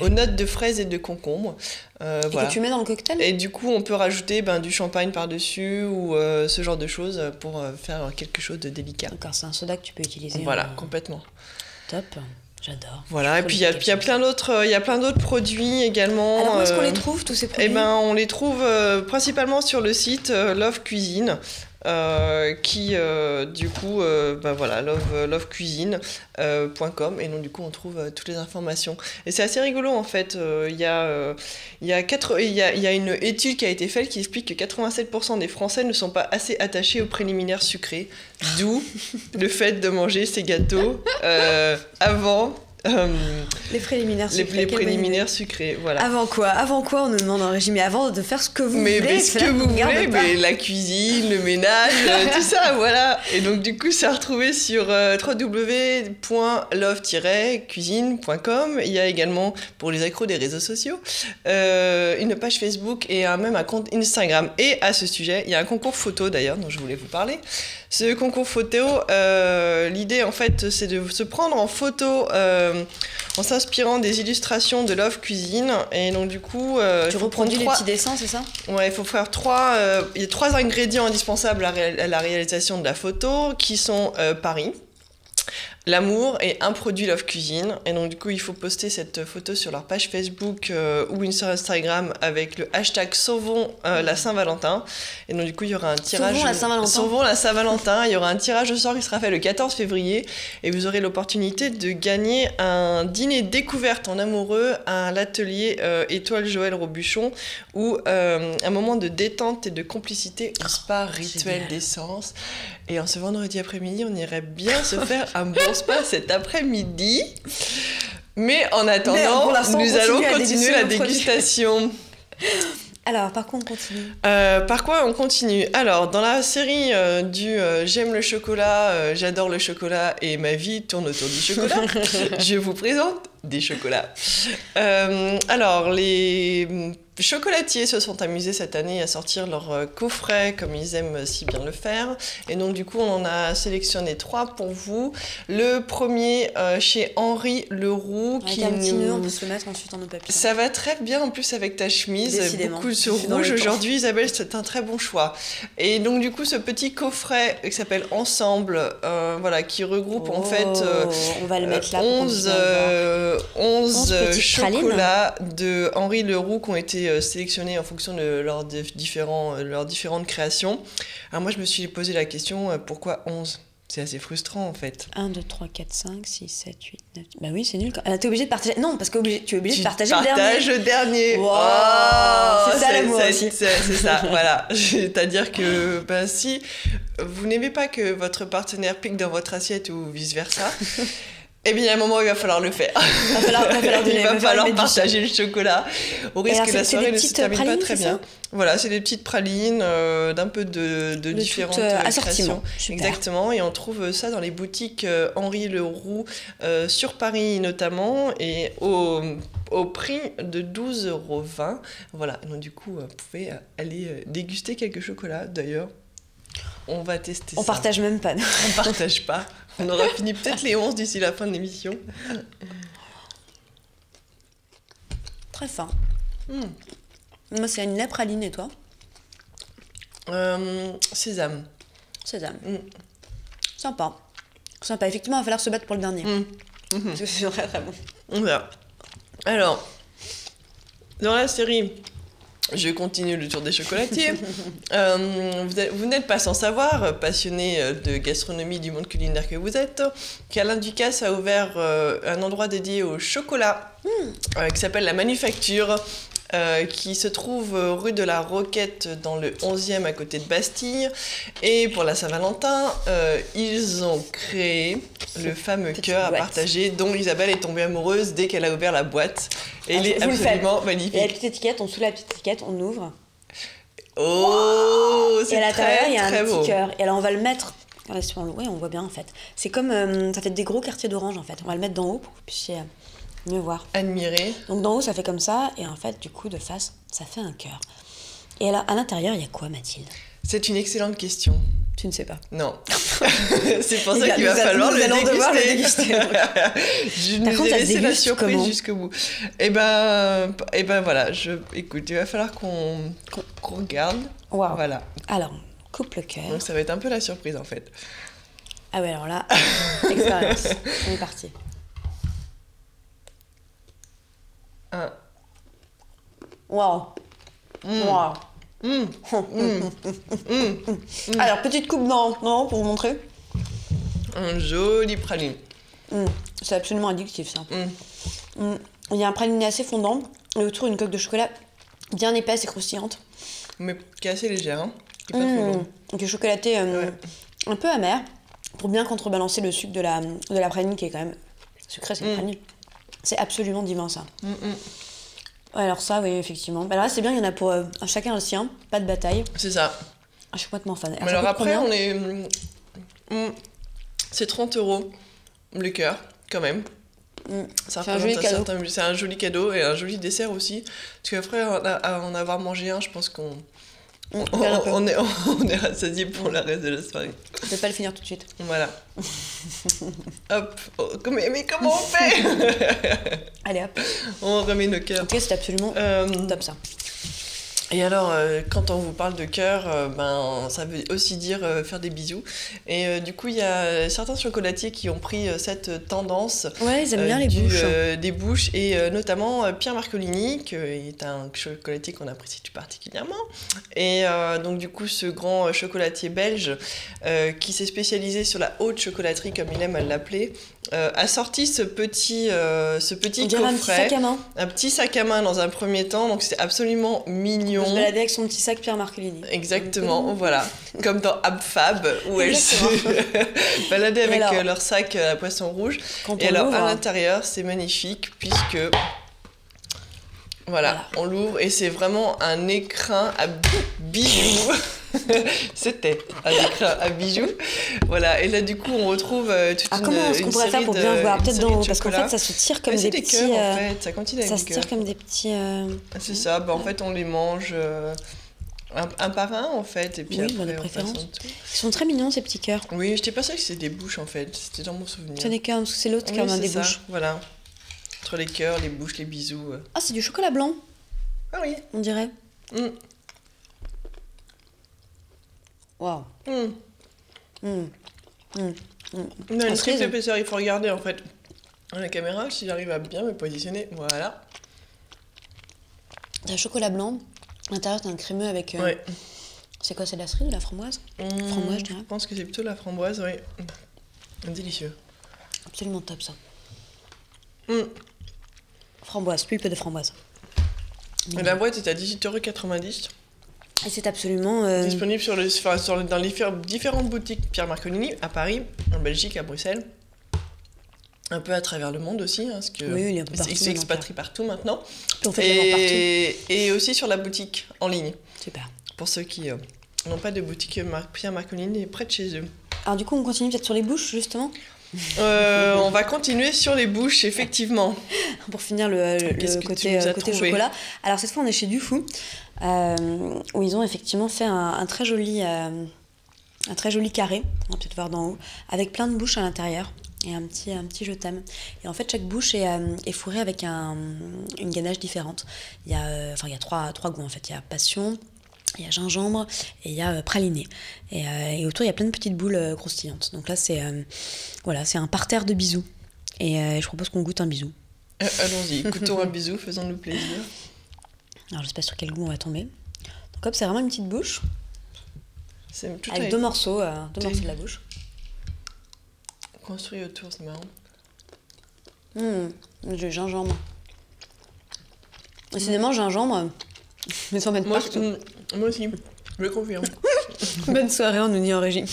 ouais. aux notes de fraises et de concombre. Euh, et voilà. Que tu mets dans le cocktail. Et du coup, on peut rajouter ben, du champagne par-dessus ou euh, ce genre de choses pour euh, faire quelque chose de délicat. D'accord, c'est un soda que tu peux utiliser. Voilà, euh... complètement. Top, j'adore. Voilà, et puis il y, y a plein d'autres, il y a plein d'autres produits également. Alors où est-ce euh... qu'on les trouve, tous ces produits? Eh ben, on les trouve euh, principalement sur le site euh, Love Cuisine. Euh, qui euh, du coup euh, bah voilà love, love cuisine point com et donc du coup on trouve euh, toutes les informations et c'est assez rigolo en fait. euh, y a, euh, y a quatre, y a, y a une étude qui a été faite qui explique que quatre-vingt-sept pour cent des Français ne sont pas assez attachés aux préliminaires sucrés, d'où le fait de manger ces gâteaux euh, avant Euh, les préliminaires sucrés. Les, les préliminaires sucrés, voilà. Avant quoi? Avant quoi on nous demande un régime? Mais avant de faire ce que vous mais, voulez. Mais ce que vous voulez, mais la cuisine, le ménage, tout ça, voilà. Et donc du coup, c'est retrouvé sur euh, w w w point love tiret cuisine point com. Il y a également, pour les accros des réseaux sociaux, euh, une page Facebook et un, même un compte Instagram. Et à ce sujet, il y a un concours photo d'ailleurs dont je voulais vous parler. Ce concours photo, euh, l'idée en fait, c'est de se prendre en photo... Euh, en s'inspirant des illustrations de Love Cuisine et donc du coup euh, tu reproduis trois... les petits dessins, c'est ça? Ouais, il faut faire trois euh, il y a trois ingrédients indispensables à, ré... à la réalisation de la photo qui sont euh, Paris, l'amour et un produit Love Cuisine. Et donc du coup il faut poster cette photo sur leur page Facebook euh, ou une sur Instagram avec le hashtag Sauvons euh, la Saint-Valentin. Et donc du coup il y aura un tirage Sauvons la Saint-Valentin. Sauvons la Saint-Valentin. Il y aura un tirage au sort qui sera fait le quatorze février et vous aurez l'opportunité de gagner un dîner découverte en amoureux à l'atelier euh, Étoile Joël Robuchon ou euh, un moment de détente et de complicité au spa oh, Rituel d'Essence. Et en ce vendredi après-midi on irait bien se faire un bon pas cet après-midi, mais en attendant, mais nous allons continuer la dégustation. Alors, par quoi on continue euh, Par quoi on continue Alors, dans la série euh, du euh, J'aime le chocolat, euh, j'adore le chocolat et ma vie tourne autour du chocolat, je vous présente des chocolats. Euh, alors, les chocolatiers se sont amusés cette année à sortir leur coffret comme ils aiment si bien le faire, et donc du coup on en a sélectionné trois pour vous. Le premier euh, chez Henri Le Roux, avec qui un nous... petit nœud, on peut se le mettre ensuite dans nos papiers. Ça va très bien en plus avec ta chemise. Décidément, beaucoup de rouge aujourd'hui Isabelle, c'est un très bon choix. Et donc du coup ce petit coffret qui s'appelle Ensemble, euh, voilà, qui regroupe oh, en fait euh, on va le mettre là, onze, euh, onze, onze chocolats pralines de Henri Le Roux qui ont été sélectionnés en fonction de leurs différents, leurs différentes créations. Alors moi je me suis posé la question, pourquoi onze? C'est assez frustrant en fait. un, deux, trois, quatre, cinq, six, sept, huit, neuf... Bah oui c'est nul quand... Ah, t'es obligé de partager... Non parce que obligé... tu es obligé tu de partager le dernier. Partage le dernier. Wow, oh, c'est ça l'amour aussi. C'est ça, voilà. C'est-à-dire que ben, si vous n'aimez pas que votre partenaire pique dans votre assiette ou vice-versa, eh bien, à un moment, il va falloir le faire. Il va falloir, il va falloir, donner, il va falloir, falloir partager le chocolat. Au risque que la soirée ne se termine pas très bien. Voilà, c'est des petites pralines euh, d'un peu de, de différentes euh, assortiments. Exactement. Et on trouve ça dans les boutiques euh, Henri Le Roux euh, sur Paris notamment, et au, au prix de douze euros vingt. Voilà. Donc du coup, vous pouvez aller euh, déguster quelques chocolats d'ailleurs. On va tester on ça. On partage même pas. Non. On partage pas. On aura fini peut-être les onze d'ici la fin de l'émission. Très fin. Mm. Moi, c'est une lapraline, et toi euh, Sésame. Sésame. Mm. Sympa. Sympa. Effectivement, il va falloir se battre pour le dernier. Mm. Mm-hmm. Parce que c'est vrai, très bon. Voilà. Alors, dans la série... Je continue le tour des chocolatiers. euh, vous n'êtes pas sans savoir, passionné de gastronomie du monde culinaire que vous êtes, qu'Alain Ducasse a ouvert euh, un endroit dédié au chocolat mmh. euh, qui s'appelle La Manufacture, euh, qui se trouve rue de la Roquette dans le onzième à côté de Bastille. Et pour la Saint-Valentin, euh, ils ont créé le fameux cœur à partager dont Isabelle est tombée amoureuse dès qu'elle a ouvert la boîte. Et elle est absolument magnifique. Il y a la petite étiquette, on soulève la petite étiquette, on ouvre. Oh, wow, c'est très, très beau. Et à l'intérieur, il y a un petit cœur. Et alors, on va le mettre... Regardez, si on le voit, on voit bien, en fait. C'est comme... Euh, ça fait des gros quartiers d'orange, en fait. On va le mettre d'en haut pour que vous puissiez mieux voir. Admirer. Donc, d'en haut, ça fait comme ça. Et en fait, du coup, de face, ça fait un cœur. Et alors, à l'intérieur, il y a quoi, Mathilde? C'est une excellente question. Tu ne sais pas. Non. C'est pour ça qu'il va falloir le déguster. Je nous ai laissé la surprise jusqu'au bout. Et ben, et ben voilà. Je, écoute, il va falloir qu'on qu'on qu'on regarde. Wow. Voilà. Alors, on coupe le cœur. Donc ça va être un peu la surprise en fait. Ah ouais, alors là, expérience. On est parti. Un. Waouh. Waouh. Mmh. Mmh. Mmh. Mmh. Alors, petite coupe dans, non, pour vous montrer. Un joli praline. Mmh. C'est absolument addictif, ça. Mmh. Mmh. Il y a un praline assez fondant, et autour une coque de chocolat bien épaisse et croustillante. Mais qui est assez légère, hein, qui est pas mmh. trop bon. Qui est chocolatée euh, ouais. un peu amère, pour bien contrebalancer le sucre de la, de la praline qui est quand même sucrée, c'est mmh. praline. C'est absolument divin, ça. Mmh. Alors ça, oui, effectivement. Alors là, c'est bien, il y en a pour euh, chacun le sien, pas de bataille. C'est ça. Je suis complètement fan. Alors, alors après, on est... Mmh. C'est trente euros, le cœur, quand même. Mmh. C'est un, certain... un joli cadeau et un joli dessert aussi. Parce qu'après, à en avoir mangé un, je pense qu'on... On, on, on, est, on est rassasié pour le reste de la soirée. On ne peut pas le finir tout de suite. Voilà. Hop. Oh, mais, mais comment on fait? Allez hop. On remet nos cœurs. Ok, c'est absolument euh, top ça. Et alors, euh, quand on vous parle de cœur, euh, ben, ça veut aussi dire euh, faire des bisous. Et euh, du coup, il y a certains chocolatiers qui ont pris euh, cette tendance. Ouais, ils aiment euh, bien les du, bouches. Euh, des bouches, et euh, notamment euh, Pierre Marcolini, qui est un chocolatier qu'on apprécie tout particulièrement. Et euh, donc, du coup, ce grand chocolatier belge euh, qui s'est spécialisé sur la haute chocolaterie, comme il aime à l'appeler, euh, a sorti ce petit, euh, ce petit coffret. Un petit sac à main. Un petit sac à main dans un premier temps. Donc, c'est absolument mignon. Je baladais avec son petit sac Pierre Marcolini. Exactement, voilà. Comme dans Abfab, où elles se baladaient avec alors, leur sac à poisson rouge. Et alors, à l'intérieur, c'est magnifique, puisque... Voilà, voilà. On l'ouvre et c'est vraiment un écrin à bijoux. C'était un écrin à bijoux. Voilà, et là du coup on retrouve euh, toute ah, une, comment est-ce qu'on pourrait faire pour bien voir peut-être dans parce qu'en fait ça se tire comme bah, des, des petits cœurs, euh, en fait. Ça continue avec ça se tire comme des petits euh... c'est ça bah, en ouais. fait on les mange euh, un, un par un en fait et puis oui, après, bah, on tout. Ils sont très mignons ces petits cœurs. Oui, je t'ai pas sûr que c'est des bouches en fait, c'était dans mon souvenir. C'est des cœurs parce que c'est l'autre qui en a des bouches. Voilà. Entre les cœurs, les bouches, les bisous. Ah, c'est du chocolat blanc. Ah oui. On dirait. Waouh. Mmh. Mmh. Mmh. Mmh. Non, une triple épaisseur, il faut regarder en fait. À la caméra, si j'arrive à bien me positionner, voilà. T'as chocolat blanc, à l'intérieur t'as un crémeux avec... Euh... Ouais. C'est quoi, c'est de la cerise ou de la framboise? Mmh, framboise, je dirais. Je pense que c'est plutôt la framboise, oui. Délicieux. Absolument top ça. Mmh. Framboise, pulpe de framboise. Et la boîte est à dix-huit euros quatre-vingt-dix. Et c'est absolument... Euh... disponible sur le, enfin, sur le, dans les différentes boutiques Pierre Marcolini, à Paris, en Belgique, à Bruxelles. Un peu à travers le monde aussi, hein, parce que oui, il est un peu partout, s'expatrie partout maintenant. On fait et, partout. Et aussi sur la boutique en ligne. Super. Pour ceux qui euh, n'ont pas de boutique Pierre Marcolini près de chez eux. Alors du coup, on continue peut-être sur les bouches, justement. Euh, on va continuer sur les bouches, effectivement. Pour finir le, le, le côté, côté chocolat. Alors cette fois, on est chez Dufoux, euh, où ils ont effectivement fait un, un, très joli, euh, un très joli carré, on va peut-être voir d'en haut, avec plein de bouches à l'intérieur et un petit, un petit je t'aime. Et en fait, chaque bouche est, euh, est fourrée avec un, une ganache différente. Il y a, euh, enfin, il y a trois, trois goûts, en fait. Il y a passion, il y a gingembre et il y a praliné. Et, euh, et autour, il y a plein de petites boules euh, croustillantes. Donc là, c'est euh, voilà, c'est un parterre de bisous. Et euh, je propose qu'on goûte un bisou. Euh, Allons-y, écoutons un bisou, faisons-nous plaisir. Alors, je sais pas sur quel goût on va tomber. Donc hop, c'est vraiment une petite bouche. Avec taille. deux morceaux, euh, deux morceaux de la bouche. Construit autour, c'est marrant. Mmh, du gingembre. Décidément, mmh. gingembre, mais sans mettre partout. Moi aussi, je confirme. Bonne soirée, on nous dit en régie.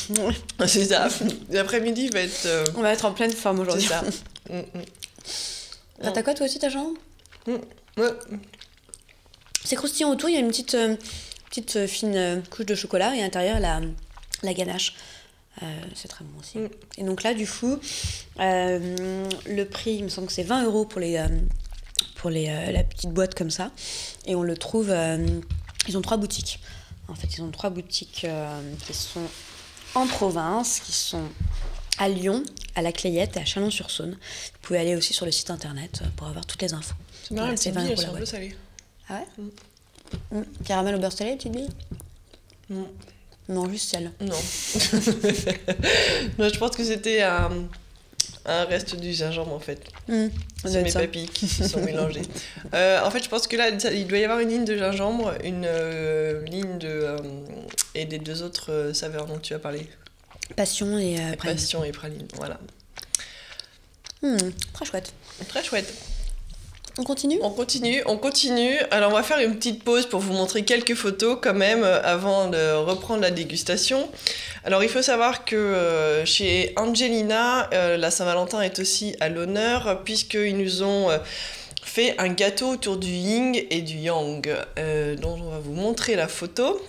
C'est ça. L'après-midi va être... Euh... On va être en pleine forme aujourd'hui. C'est ça. T'as quoi, toi aussi, ta jambe? Ouais. C'est croustillant autour, il y a une petite, euh, petite euh, fine euh, couche de chocolat et à l'intérieur, la, la ganache. Euh, c'est très bon aussi. Mm. Et donc là, du coup, euh, le prix, il me semble que c'est vingt euros pour, les, euh, pour les, euh, la petite boîte comme ça. Et on le trouve... Euh, Ils ont trois boutiques. En fait, ils ont trois boutiques euh, qui sont en province, qui sont à Lyon, à La Clayette et à Chalon-sur-Saône. Vous pouvez aller aussi sur le site internet pour avoir toutes les infos. C'est marrant, c'est vingt euros la boîte. Ah ouais mmh. Mmh. Caramel au beurre salé, petite bille mmh. Non, juste celle. Non. Non, je pense que c'était un, un reste du gingembre, en fait. Mmh. C'est mes papilles qui se sont mélangées. Euh, en fait, je pense que là, il doit y avoir une ligne de gingembre, une euh, ligne de... Euh, et des deux autres euh, saveurs dont tu as parlé. Passion et, euh, et praline. Passion et praline, voilà. Mmh, très chouette. Très chouette. On continue ? On continue, on continue. Alors, on va faire une petite pause pour vous montrer quelques photos quand même avant de reprendre la dégustation. Alors, il faut savoir que euh, chez Angelina, euh, la Saint-Valentin est aussi à l'honneur puisqu'ils nous ont euh, fait un gâteau autour du yin et du yang euh, dont on va vous montrer la photo.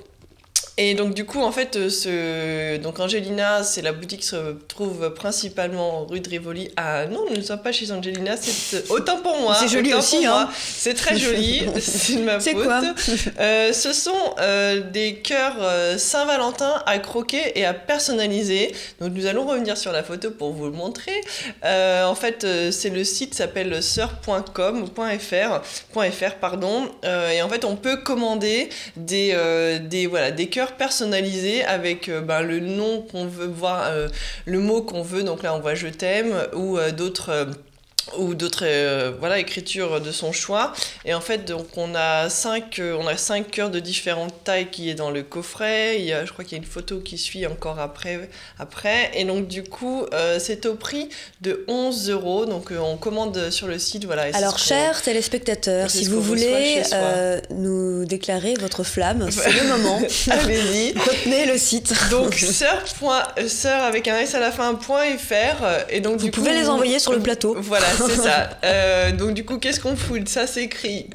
Et donc du coup en fait ce donc Angelina c'est la boutique qui se trouve principalement rue de Rivoli. Ah non, nous ne sommes pas chez Angelina, c'est autant pour moi. C'est joli aussi hein. C'est très joli, c'est de ma faute. C'est quoi euh, ce sont euh, des cœurs Saint-Valentin à croquer et à personnaliser. Donc nous allons revenir sur la photo pour vous le montrer. Euh, en fait c'est le site s'appelle sœur point com point fr pardon euh, et en fait on peut commander des euh, des voilà des cœurs personnalisé avec euh, ben, le nom qu'on veut voir, euh, le mot qu'on veut, donc là on voit je t'aime ou euh, d'autres euh, ou d'autres euh, voilà écritures de son choix. Et en fait donc on a cinq euh, on a cinq cœurs de différentes tailles qui est dans le coffret. Il y a, je crois qu'il y a une photo qui suit encore après après et donc du coup euh, c'est au prix de onze euros donc euh, on commande sur le site voilà. Et alors chers téléspectateurs si vous voulez euh, nous déclarer votre flamme c'est le moment. Allez-y retenez le site donc sœur avec un s à la fin point fr et donc vous du pouvez coup, les envoyer sur le plateau voilà. c'est ça. Euh, donc du coup, qu'est-ce qu'on fout? Ça s'écrit.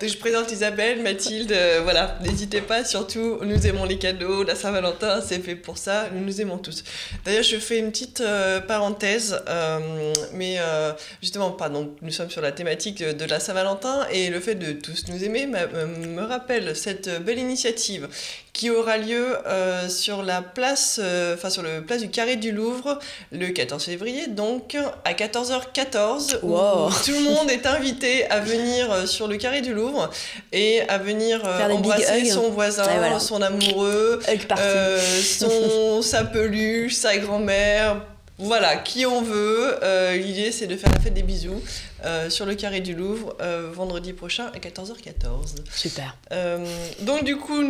Donc je présente Isabelle, Mathilde, euh, voilà. N'hésitez pas, surtout, nous aimons les cadeaux, la Saint-Valentin, c'est fait pour ça, nous nous aimons tous. D'ailleurs, je fais une petite euh, parenthèse, euh, mais euh, justement, pardon, nous sommes sur la thématique de, de la Saint-Valentin, et le fait de tous nous aimer me rappelle cette belle initiative qui aura lieu euh, sur la place, euh, enfin sur le place du Carré du Louvre, le quatorze février, donc à quatorze heures quatorze, wow. Où tout le monde est invité à venir sur le Carré du Louvre et à venir euh, embrasser son voisin, ouais, voilà. Son amoureux, euh, son, sa peluche, sa grand-mère, voilà, qui on veut. Euh, l'idée, c'est de faire la fête des bisous. Euh, sur le Carré du Louvre, euh, vendredi prochain à quatorze heures quatorze. Super. Euh, donc du coup,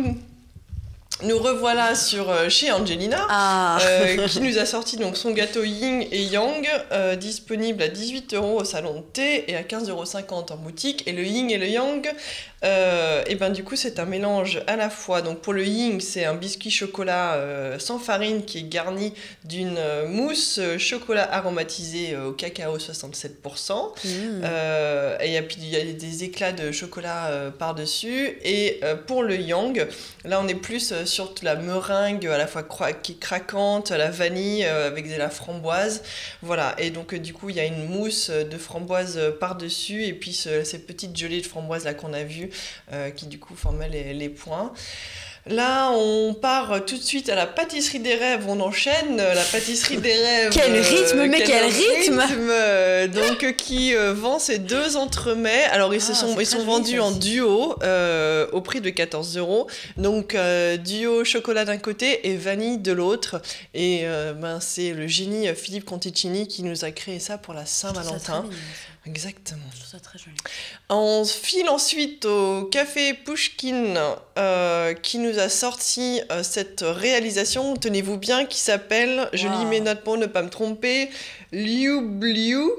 nous revoilà sur euh, chez Angelina, ah. euh, qui nous a sorti donc son gâteau Ying et Yang, euh, disponible à dix-huit euros au salon de thé et à quinze euros cinquante en boutique. Et le Ying et le Yang, euh, et ben du coup c'est un mélange à la fois. Donc pour le Ying, c'est un biscuit chocolat euh, sans farine qui est garni d'une euh, mousse euh, chocolat aromatisée euh, au cacao soixante-sept pour cent. Mmh. Euh, et il y, y a des éclats de chocolat euh, par-dessus. Et euh, pour le Yang, là on est plus euh, sur la meringue à la fois cra qui est craquante, la vanille euh, avec de la framboise, voilà. Et donc euh, du coup il y a une mousse de framboise euh, par-dessus, et puis ce, cette petite gelée de framboise là qu'on a vue euh, qui du coup formait les, les points. Là, on part tout de suite à la Pâtisserie des Rêves, on enchaîne la Pâtisserie des Rêves. Quel rythme, euh, mais quel, quel rythme, rythme euh, donc, euh, qui euh, vend ces deux entremets. Alors, ils, ah, se sont, ils sont vendus en duo euh, au prix de quatorze euros. Donc, euh, duo chocolat d'un côté et vanille de l'autre. Et euh, ben, c'est le génie Philippe Conticini qui nous a créé ça pour la Saint-Valentin. Exactement. Je trouve ça très joli. On file ensuite au Café Pouchkine euh, qui nous a sorti euh, cette réalisation, tenez-vous bien, qui s'appelle, je wow. lis mes notes pour ne pas me tromper, Lioubliou.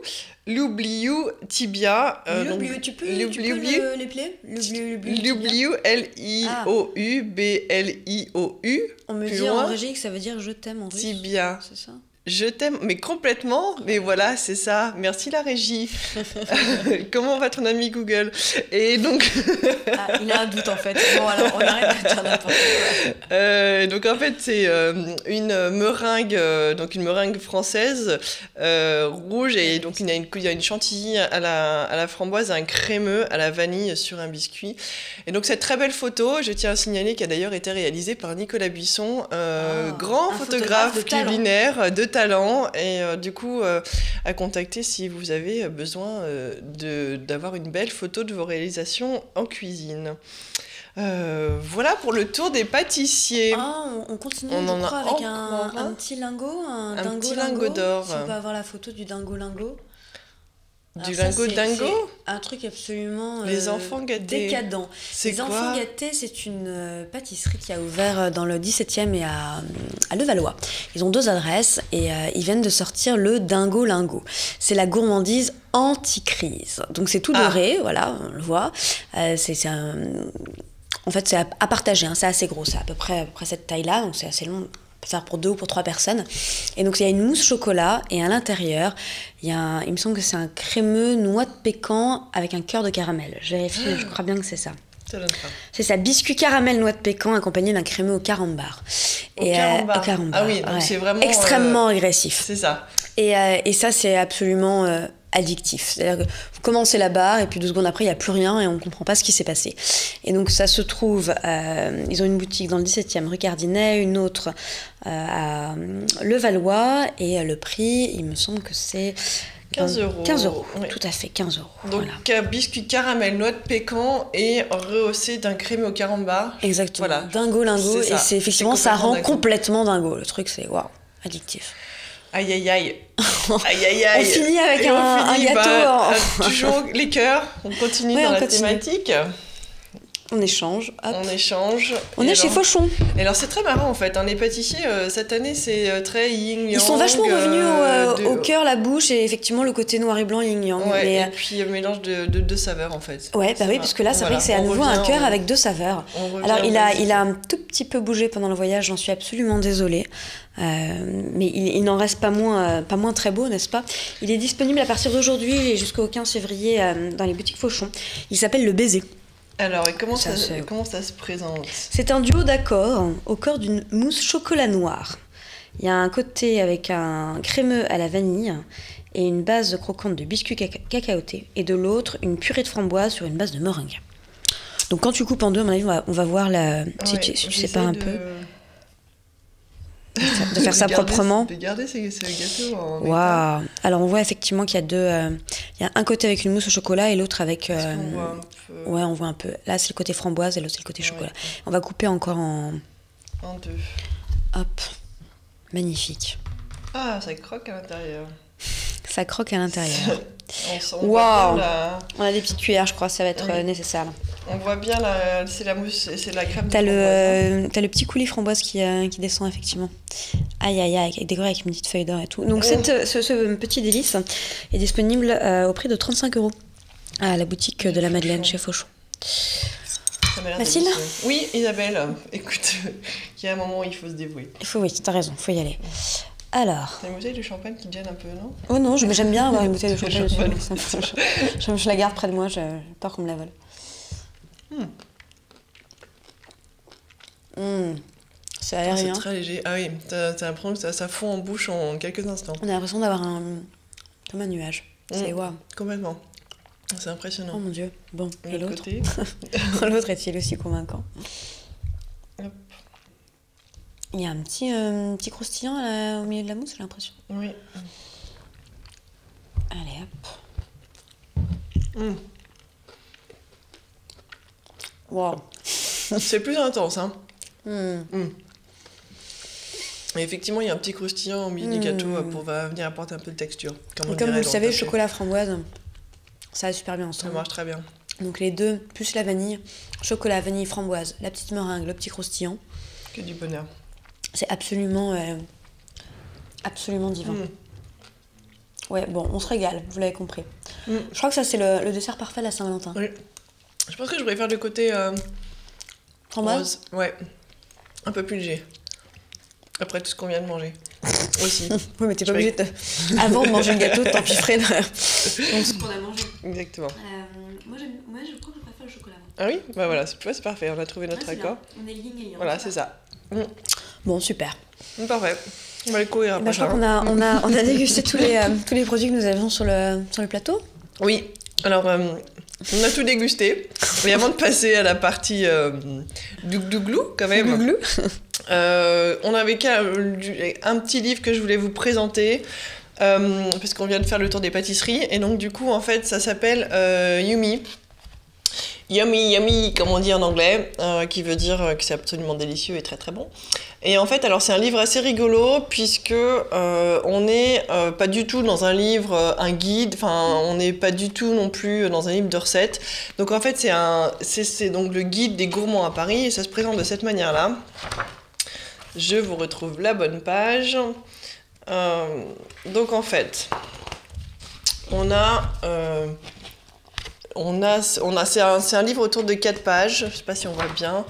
L'oubliou tibia. Euh, l'oubliou, tu peux, tu peux le, les plaies L'oubliou, L I O U B L I O U. On me dit loin. En régie que ça veut dire je t'aime en russe. Tibia. C'est ça. Je t'aime, mais complètement, mais voilà, c'est ça. Merci la régie. Comment va ton ami Google? Et donc... ah, il a un doute en fait. Bon, alors on arrête de dire n'importe quoi. Euh, donc en fait, c'est euh, une meringue, euh, donc une meringue française euh, rouge, et donc il y a une, il y a une chantilly à la, à la framboise, un crémeux à la vanille sur un biscuit. Et donc cette très belle photo, je tiens à signaler, qui a d'ailleurs été réalisée par Nicolas Buisson, euh, oh, grand photographe, photographe de culinaire de talent, et euh, du coup euh, à contacter si vous avez besoin euh, de d'avoir une belle photo de vos réalisations en cuisine. Euh, voilà pour le tour des pâtissiers. Ah, on continue on en a avec un, un petit lingot, un, un petit lingot d'or. Si on peut avoir la photo du dingo lingo. Du lingot dingo, un truc absolument euh, les enfants gâtés. Décadent. Les enfants gâtés, c'est une euh, pâtisserie qui a ouvert euh, dans le dix-septième et à, à Levallois. Ils ont deux adresses et euh, ils viennent de sortir le dingo lingo. C'est la gourmandise anti-crise. Donc c'est tout doré, ah. voilà, on le voit. Euh, c'est un... En fait, c'est à, à partager, hein, c'est assez gros, c'est à peu près, à peu près cette taille-là, donc c'est assez long. Faire pour deux ou pour trois personnes. Et donc il y a une mousse chocolat, et à l'intérieur il y a un, il me semble que c'est un crémeux noix de pécan avec un cœur de caramel. J'ai vérifié, je crois bien que c'est ça. C'est ça, biscuit caramel noix de pécan accompagné d'un crémeux au carambar. Au et, carambar. Euh, au carambar. Ah oui, donc ouais. c'est vraiment extrêmement euh... agressif. C'est ça. Et, euh, et ça c'est absolument euh, addictif. C'est-à-dire que vous commencez la barre et puis deux secondes après il n'y a plus rien et on ne comprend pas ce qui s'est passé. Et donc ça se trouve, euh, ils ont une boutique dans le dix-septième rue Cardinet, une autre euh, à Levallois, et euh, le prix, il me semble que c'est... quinze euros. quinze euros, oui. Tout à fait, quinze euros. Donc, voilà. Biscuit caramel, noix de pécan et rehaussé d'un crème au carambar. Exactement, voilà. Dingo lingo, et c'est effectivement, ça rend complètement dingo. Le truc, c'est waouh, addictif. Aïe aïe aïe. Aïe aïe aïe. On finit avec et un, on finit, un gâteau. Bah, en... Toujours les cœurs, on continue, ouais, dans on la continue. Thématique. On échange, hop. On échange. On et est alors... chez Fauchon. Et alors c'est très marrant en fait, hein, les pâtissiers euh, cette année c'est euh, très yin-yang. Ils sont vachement revenus euh, au, de... au cœur, la bouche et effectivement le côté noir et blanc yin-yang. Ouais, mais... Et puis un mélange de deux de, de saveurs en fait. Ouais, bah oui, parce que là c'est voilà. vrai que c'est à nouveau un cœur on... avec deux saveurs. Alors il a, il a un tout petit peu bougé pendant le voyage, j'en suis absolument désolée. Euh, mais il, il n'en reste pas moins, euh, pas moins très beau, n'est-ce pas? Il est disponible à partir d'aujourd'hui et jusqu'au quinze février euh, dans les boutiques Fauchon. Il s'appelle Le Baiser. Alors, et comment ça, ça, comment ça se présente? C'est un duo d'accords au corps d'une mousse chocolat noir. Il y a un côté avec un crémeux à la vanille et une base croquante de biscuits caca cacaotés. Et de l'autre, une purée de framboise sur une base de meringue. Donc quand tu coupes en deux, à mon avis, on va, on va voir la... Si ouais, tu, tu sépares un de... peu... de faire ça proprement. De garder ces, ces gâteaux en wow. Alors on voit effectivement qu'il y a deux... Euh, il y a un côté avec une mousse au chocolat et l'autre avec... Euh, on voit un peu... Ouais, on voit un peu. Là, c'est le côté framboise et l'autre, c'est le côté ouais, chocolat. Ouais. On va couper encore en... En deux. Hop. Magnifique. Ah, ça croque à l'intérieur. Ça croque à l'intérieur. on, wow. la... on a des petites cuillères, je crois. Ça va être oui. nécessaire. On voit bien, la... c'est la mousse et c'est la crème. T'as le... le petit coulis framboise qui, euh, qui descend, effectivement. Aïe, aïe, aïe, décoré avec une petite feuille d'or et tout. Donc, oh. cette, ce, ce petit délice est disponible euh, au prix de trente-cinq euros à la boutique de la Madeleine chez Fauchon. Facile ? Oui, Isabelle, écoute, il y a un moment où il faut se dévouer. Il faut, oui, t'as raison, il faut y aller. Alors. T'as une bouteille de champagne qui te gêne un peu, non? Oh non, j'aime bien avoir une bouteille de champagne. Je, je la garde près de moi, j'ai peur qu'on me la vole. Mmh. Mmh. C'est aérien. C'est très léger. Ah oui, t'as l'impression que ça, ça fond en bouche en quelques instants. On a l'impression d'avoir un. Comme un nuage. Mmh. C'est waouh. Complètement. C'est impressionnant. Oh mon dieu. Bon, et l'autre côté... L'autre est-il aussi convaincant? Hop. Il y a un petit, euh, petit croustillant là, au milieu de la mousse, j'ai l'impression. Oui. Allez, hop. Mmh. Wow. C'est plus intense, hein. Mmh. Mmh. Et effectivement, il y a un petit croustillant au milieu mmh. du gâteau pour va venir apporter un peu de texture. Comme, Et comme vous le savez, le chocolat framboise, ça va super bien ensemble. Ça marche très bien. Donc les deux, plus la vanille, chocolat, vanille, framboise, la petite meringue, le petit croustillant. Que du bonheur. C'est absolument, euh, absolument divin. Mmh. Ouais, bon, on se régale, vous l'avez compris. Mmh. Je crois que ça, c'est le, le dessert parfait de la Saint-Valentin. Oui. Je pense que je préfère le côté euh, framboise. Ouais, un peu plus léger. Après tout ce qu'on vient de manger. Aussi. Oui, mais t'es pas obligée de... Avant de manger le gâteau, t'en pifferais. De... ce qu'on a mangé. Exactement. Euh, moi, moi, je crois que je préfère le chocolat. Ah oui, bah voilà, c'est parfait, on a trouvé notre ouais, accord. Là. On est yin et yang. Voilà, c'est ça. Mmh. Bon, super. Mmh, parfait. On va les courir après. Bah, je crois qu'on a, on a, on a dégusté tous les, euh, tous les produits que nous avions sur le, sur le plateau. Oui. Alors... Euh, on a tout dégusté, mais avant de passer à la partie euh, douglouglou, quand même, euh, on avait un petit livre que je voulais vous présenter, euh, parce qu'on vient de faire le tour des pâtisseries, et donc du coup, en fait, ça s'appelle euh, Yummy. Yummy, yummy, comme on dit en anglais, euh, qui veut dire que c'est absolument délicieux et très très bon. Et en fait, alors c'est un livre assez rigolo puisque euh, on n'est euh, pas du tout dans un livre, euh, un guide. Enfin, on n'est pas du tout non plus dans un livre de recettes. Donc en fait, c'est un, c'est donc le guide des gourmands à Paris et ça se présente de cette manière-là. Je vous retrouve la bonne page. Euh, donc en fait, on a. Euh, On a, on a, c'est un, un livre autour de quatre pages, je ne sais pas si on voit bien.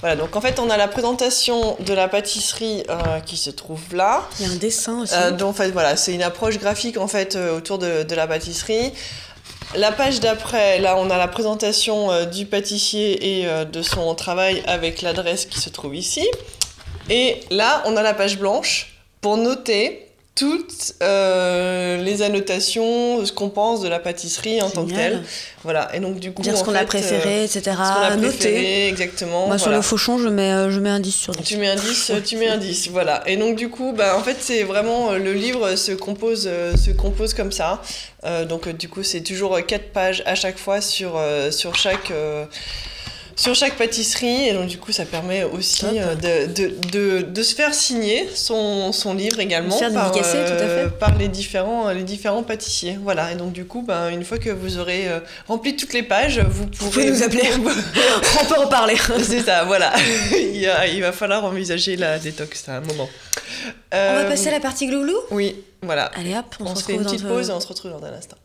Voilà, donc en fait, on a la présentation de la pâtisserie euh, qui se trouve là. Il y a un dessin aussi. Euh, donc en fait, voilà, c'est une approche graphique en fait euh, autour de, de la pâtisserie. La page d'après, là, on a la présentation euh, du pâtissier et euh, de son travail avec l'adresse qui se trouve ici. Et là, on a la page blanche pour noter... toutes euh, les annotations, ce qu'on pense de la pâtisserie en Génial. Tant que telle. Voilà. Et donc, du coup, dire ce qu'on a préféré, euh, et cetera. Ce qu'on a préféré, noter. Exactement. Moi, voilà. Sur le Fauchon, je mets, je mets un dix sur dix. Tu mets un dix, tu mets un dix, voilà. Et donc, du coup, bah, en fait, c'est vraiment... Le livre se compose, euh, se compose comme ça. Euh, donc, du coup, c'est toujours quatre pages à chaque fois sur, euh, sur chaque... Euh, sur chaque pâtisserie, et donc du coup ça permet aussi euh, de, de, de, de se faire signer son, son livre également par, euh, par les, différents, les différents pâtissiers. Voilà, et donc du coup ben, une fois que vous aurez euh, rempli toutes les pages, vous pourrez... Vous pouvez nous appeler, on peut en parler. C'est ça, voilà, il, a, il va falloir envisager la détox à un moment. Euh, on va passer à la partie glouglou. Oui, voilà. Allez hop, on, on se fait une petite pause et on se retrouve dans un instant.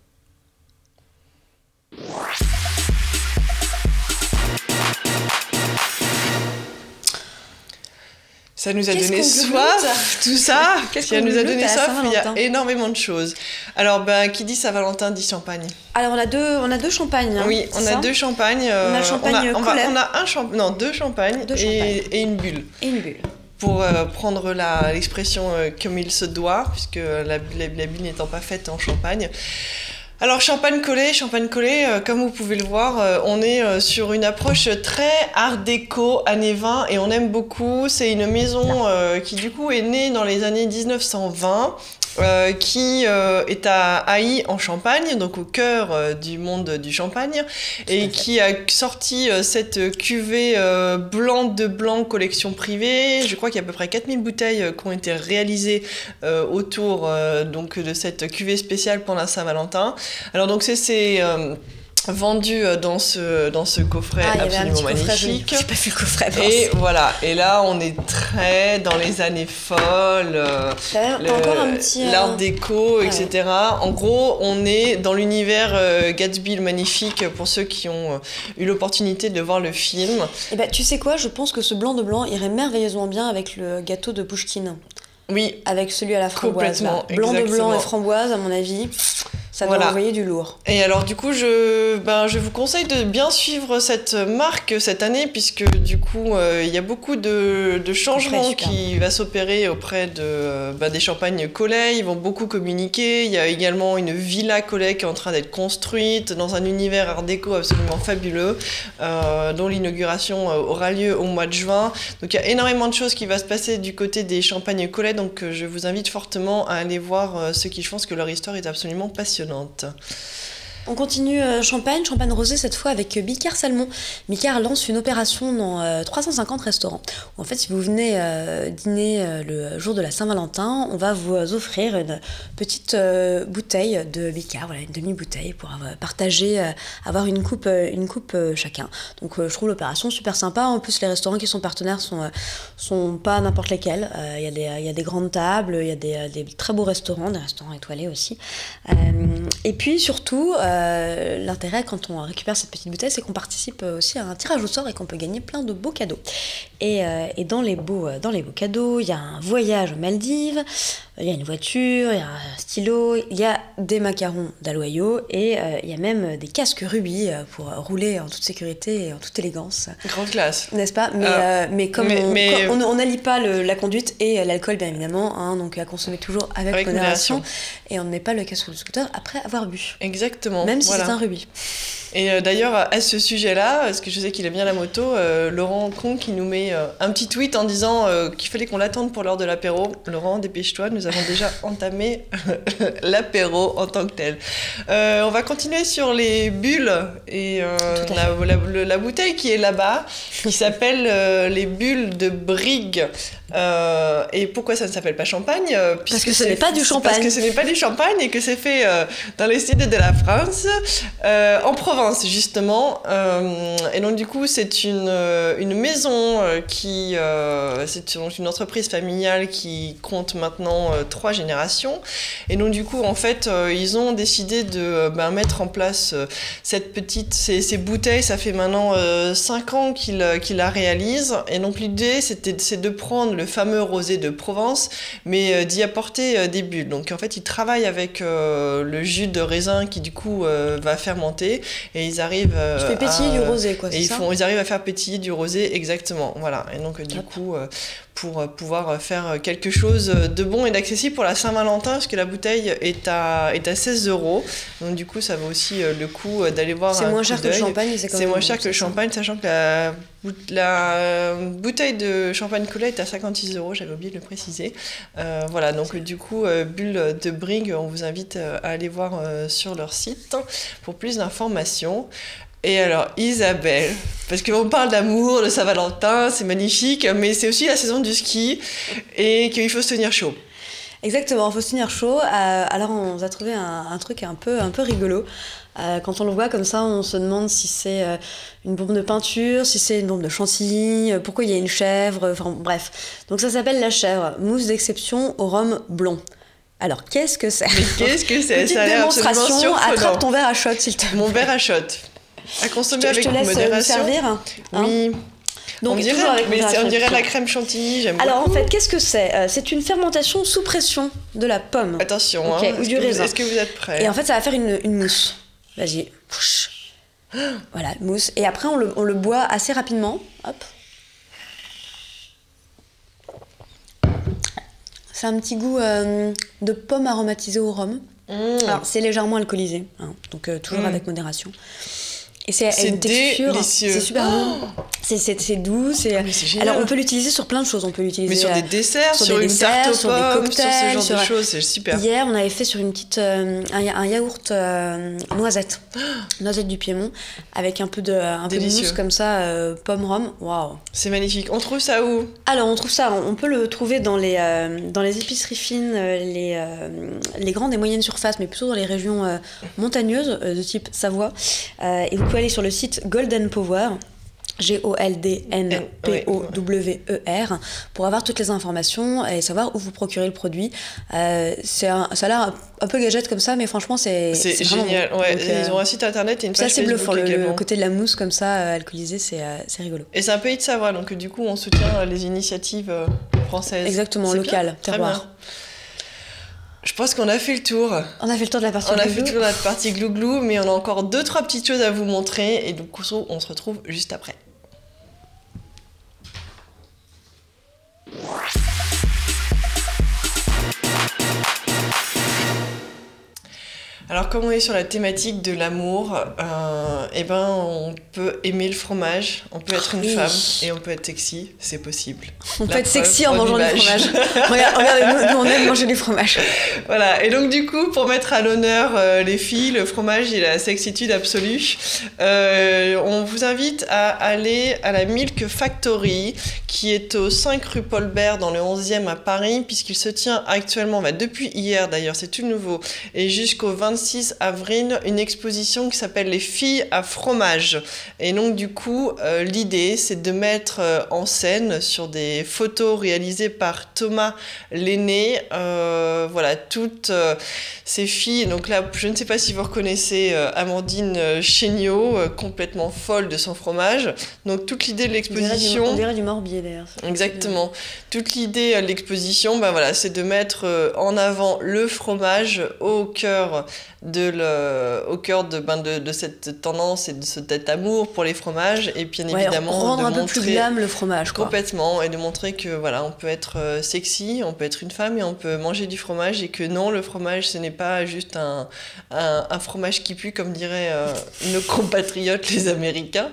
Ça nous a donné soif, tout ça. Qu'est-ce qui nous a donné soif? Il y a énormément de choses. Alors, ben, qui dit Saint-Valentin dit champagne. Alors, on a deux, on a deux champagnes. Hein, oui, on a deux champagnes. Euh, on a champagne on a, Collet. On, va, on a un champagne, non, deux champagnes, deux champagnes. Et, et une bulle. Et une bulle. Pour euh, prendre l'expression euh, comme il se doit, puisque la, la, la bulle n'étant pas faite en champagne. Alors Champagne Collet, Champagne Collet, euh, comme vous pouvez le voir, euh, on est euh, sur une approche très art déco, années vingt, et on aime beaucoup. C'est une maison euh, qui du coup est née dans les années mille neuf cent vingt, euh, qui euh, est à Ailly en Champagne, donc au cœur euh, du monde du champagne, et qui a sorti euh, cette cuvée euh, blanc de blanc collection privée. Je crois qu'il y a à peu près quatre mille bouteilles euh, qui ont été réalisées euh, autour euh, donc, de cette cuvée spéciale pour la Saint-Valentin. Alors donc c'est euh, vendu dans ce, dans ce coffret ah, absolument magnifique. J'ai pas vu le coffret. Pense. Et voilà, et là on est très dans les années folles, l'art euh... déco, ah, et cetera. Ouais. En gros, on est dans l'univers euh, Gatsby le magnifique pour ceux qui ont euh, eu l'opportunité de voir le film. Et ben bah, tu sais quoi, je pense que ce blanc de blanc irait merveilleusement bien avec le gâteau de Pouchkine. Oui. Avec celui à la framboise. Complètement. Blanc de blanc et framboise, à mon avis. Ça doit voilà. envoyer du lourd. Et alors du coup, je, ben, je vous conseille de bien suivre cette marque cette année, puisque du coup, il euh, y a beaucoup de, de changements qui va s'opérer auprès de, ben, des Champagnes Collet. Ils vont beaucoup communiquer. Il y a également une villa Collet qui est en train d'être construite dans un univers art déco absolument fabuleux, euh, dont l'inauguration aura lieu au mois de juin. Donc il y a énormément de choses qui vont se passer du côté des Champagnes Collet. Donc je vous invite fortement à aller voir ceux qui font, parce que leur histoire est absolument passionnante. On continue euh, champagne, champagne rosé cette fois avec euh, Bicard Salmon. Bicard lance une opération dans euh, trois cent cinquante restaurants. En fait, si vous venez euh, dîner euh, le jour de la Saint-Valentin, on va vous offrir une petite euh, bouteille de Bicard, voilà, une demi-bouteille pour euh, partager, euh, avoir une coupe, euh, une coupe euh, chacun. Donc euh, je trouve l'opération super sympa. En plus, les restaurants qui sont partenaires sont, euh, sont pas n'importe lesquels. Il euh, y a des, y a des grandes tables, il y a des, des très beaux restaurants, des restaurants étoilés aussi. Euh, et puis surtout... Euh, Euh, l'intérêt quand on récupère cette petite bouteille, c'est qu'on participe aussi à un tirage au sort et qu'on peut gagner plein de beaux cadeaux. Et, euh, et dans, les beaux, dans les beaux cadeaux, il y a un voyage aux Maldives, il y a une voiture, il y a un stylo, il y a des macarons d'aloyau et euh, il y a même des casques rubis pour rouler en toute sécurité et en toute élégance. Grande classe. N'est-ce pas? Mais, euh, euh, mais comme mais, on mais... n'allie pas le, la conduite et l'alcool, bien évidemment, hein, donc à consommer toujours avec, avec modération. Et on ne met pas le casque de scooter après avoir bu. Exactement. Même si voilà. c'est un rubis. Et euh, d'ailleurs, à ce sujet-là, parce que je sais qu'il aime bien la moto, euh, Laurent Con qui nous met euh, un petit tweet en disant euh, qu'il fallait qu'on l'attende pour l'heure de l'apéro. Laurent, dépêche-toi, nous avons déjà entamé l'apéro en tant que tel. Euh, on va continuer sur les bulles et euh, la, la, la, la bouteille qui est là-bas, qui s'appelle euh, les bulles de Brigue. Euh, et pourquoi ça ne s'appelle pas champagne? euh, Parce que ce n'est pas du champagne. Parce que ce n'est pas du champagne et que c'est fait euh, dans les cités de la France, euh, en Provence justement. Euh, et donc du coup, c'est une, une maison qui, euh, c'est une, une entreprise familiale qui compte maintenant euh, trois générations. Et donc du coup, en fait, euh, ils ont décidé de ben, mettre en place euh, cette petite, ces, ces bouteilles. Ça fait maintenant euh, cinq ans qu'ils qu'ils la réalisent. Et donc l'idée, c'était, c'est de prendre le fameux rosé de Provence, mais euh, d'y apporter euh, des bulles. Donc en fait, ils travaillent avec euh, le jus de raisin qui du coup euh, va fermenter et ils arrivent euh, tu fais pétiller à, du rosé quoi, et ils, ça font, ils arrivent à faire pétiller du rosé exactement. Voilà. Et donc euh, du coup euh, pour pouvoir faire quelque chose de bon et d'accessible pour la Saint-Valentin, parce que la bouteille est à, est à seize euros. Donc du coup, ça vaut aussi le coup d'aller voir. C'est moins cher que le champagne. C'est moins cher que le champagne, sachant que la, la bouteille de champagne Collet est à cinquante-six euros, j'avais oublié de le préciser. Euh, voilà, donc du coup, Bulle de Brigue, on vous invite à aller voir sur leur site pour plus d'informations. Et alors, Isabelle, parce qu'on parle d'amour, de Saint-Valentin, c'est magnifique, mais c'est aussi la saison du ski et qu'il faut se tenir chaud. Exactement, il faut se tenir chaud. Euh, alors, on a trouvé un, un truc un peu, un peu rigolo. Euh, quand on le voit comme ça, on se demande si c'est euh, une bombe de peinture, si c'est une bombe de chantilly, euh, pourquoi il y a une chèvre, enfin euh, bref. Donc, ça s'appelle la chèvre, mousse d'exception au rhum blond. Alors, qu'est-ce que c'est? Qu'est-ce que c'est? Ça a l'air absolument surprenant. Attrape ton verre à shot, s'il te plaît. Mon verre à shot. À consommer je te, avec je te laisse modération. Servir, hein. Oui. Donc, on dirait, avec mais on dirait la crème chantilly, j'aime beaucoup. Alors en fait, qu'est-ce que c'est? C'est une fermentation sous pression de la pomme. Attention, okay, hein, ou du raisin. Est-ce que vous êtes prêts? Et en fait, ça va faire une, une mousse. Vas-y. Voilà, mousse. Et après, on le, on le boit assez rapidement. Hop. C'est un petit goût euh, de pomme aromatisée au rhum. Mmh. Alors, c'est légèrement alcoolisé, hein, donc euh, toujours mmh. avec modération. Et c'est une texture, c'est super oh bon. C'est doux. Alors on peut l'utiliser sur plein de choses. On peut l'utiliser sur des desserts, sur, sur des une desserts, tarte aux pommes, sur, des cocktails, sur ce genre sur... de choses. C'est super. Hier, on avait fait sur une petite euh, un, un yaourt euh, noisette, noisette du Piémont, avec un peu de, un peu de mousse comme ça, euh, pomme rhum. Waouh. C'est magnifique. On trouve ça où? Alors on trouve ça. On, on peut le trouver dans les euh, dans les épiceries fines, les euh, les grandes et moyennes surfaces, mais plutôt dans les régions euh, montagneuses euh, de type Savoie. Euh, et vous aller sur le site Golden Power, G O L D N P O W E R, pour avoir toutes les informations et savoir où vous procurez le produit. Euh, c'est un, ça a l'air un, un peu gadget comme ça, mais franchement, c'est génial. Bon. Ouais, donc, ils euh, ont un site internet et une page Facebook. C'est assez bluffant, le, le côté de la mousse comme ça, euh, alcoolisée, c'est euh, rigolo. Et c'est un pays de Savoie, donc du coup, on soutient les initiatives euh, françaises. Exactement, locales, terroir. Je pense qu'on a fait le tour. On a fait le tour de la partie glouglou. On a fait le tour de la partie glouglou, mais on a encore deux, trois petites choses à vous montrer. Et donc, on se retrouve juste après. Alors, comme on est sur la thématique de l'amour, euh, eh ben, on peut aimer le fromage, on peut être une oui. femme et on peut être sexy, c'est possible. On la peut être sexy en mangeant du fromage. regarde, regarde, nous, on aime manger du fromage. Voilà, et donc du coup, pour mettre à l'honneur euh, les filles, le fromage et la sexitude absolue, euh, on vous invite à aller à la Milk Factory, qui est au cinq rue Paul Bert dans le onzième à Paris, puisqu'il se tient actuellement, bah, depuis hier d'ailleurs, c'est tout nouveau, et jusqu'au vingt-six avril, une exposition qui s'appelle Les filles à fromage. Et donc du coup, euh, l'idée, c'est de mettre euh, en scène sur des photos réalisées par Thomas Lenné, euh, voilà, toutes euh, ces filles. Donc là, je ne sais pas si vous reconnaissez euh, Amandine Chéniaud, euh, complètement folle de son fromage. Donc toute l'idée de l'exposition... On, on dirait du Morbier d'ailleurs. Exactement. Toute l'idée de l'exposition, ben voilà, c'est de mettre euh, en avant le fromage au cœur de le, au cœur de, ben de, de cette tendance et de cet amour pour les fromages, et bien ouais, évidemment rendre de un montrer peu plus glam le fromage quoi. Complètement, et de montrer que voilà, on peut être sexy, on peut être une femme et on peut manger du fromage, et que non, le fromage ce n'est pas juste un, un, un fromage qui pue comme diraient euh, nos compatriotes les Américains.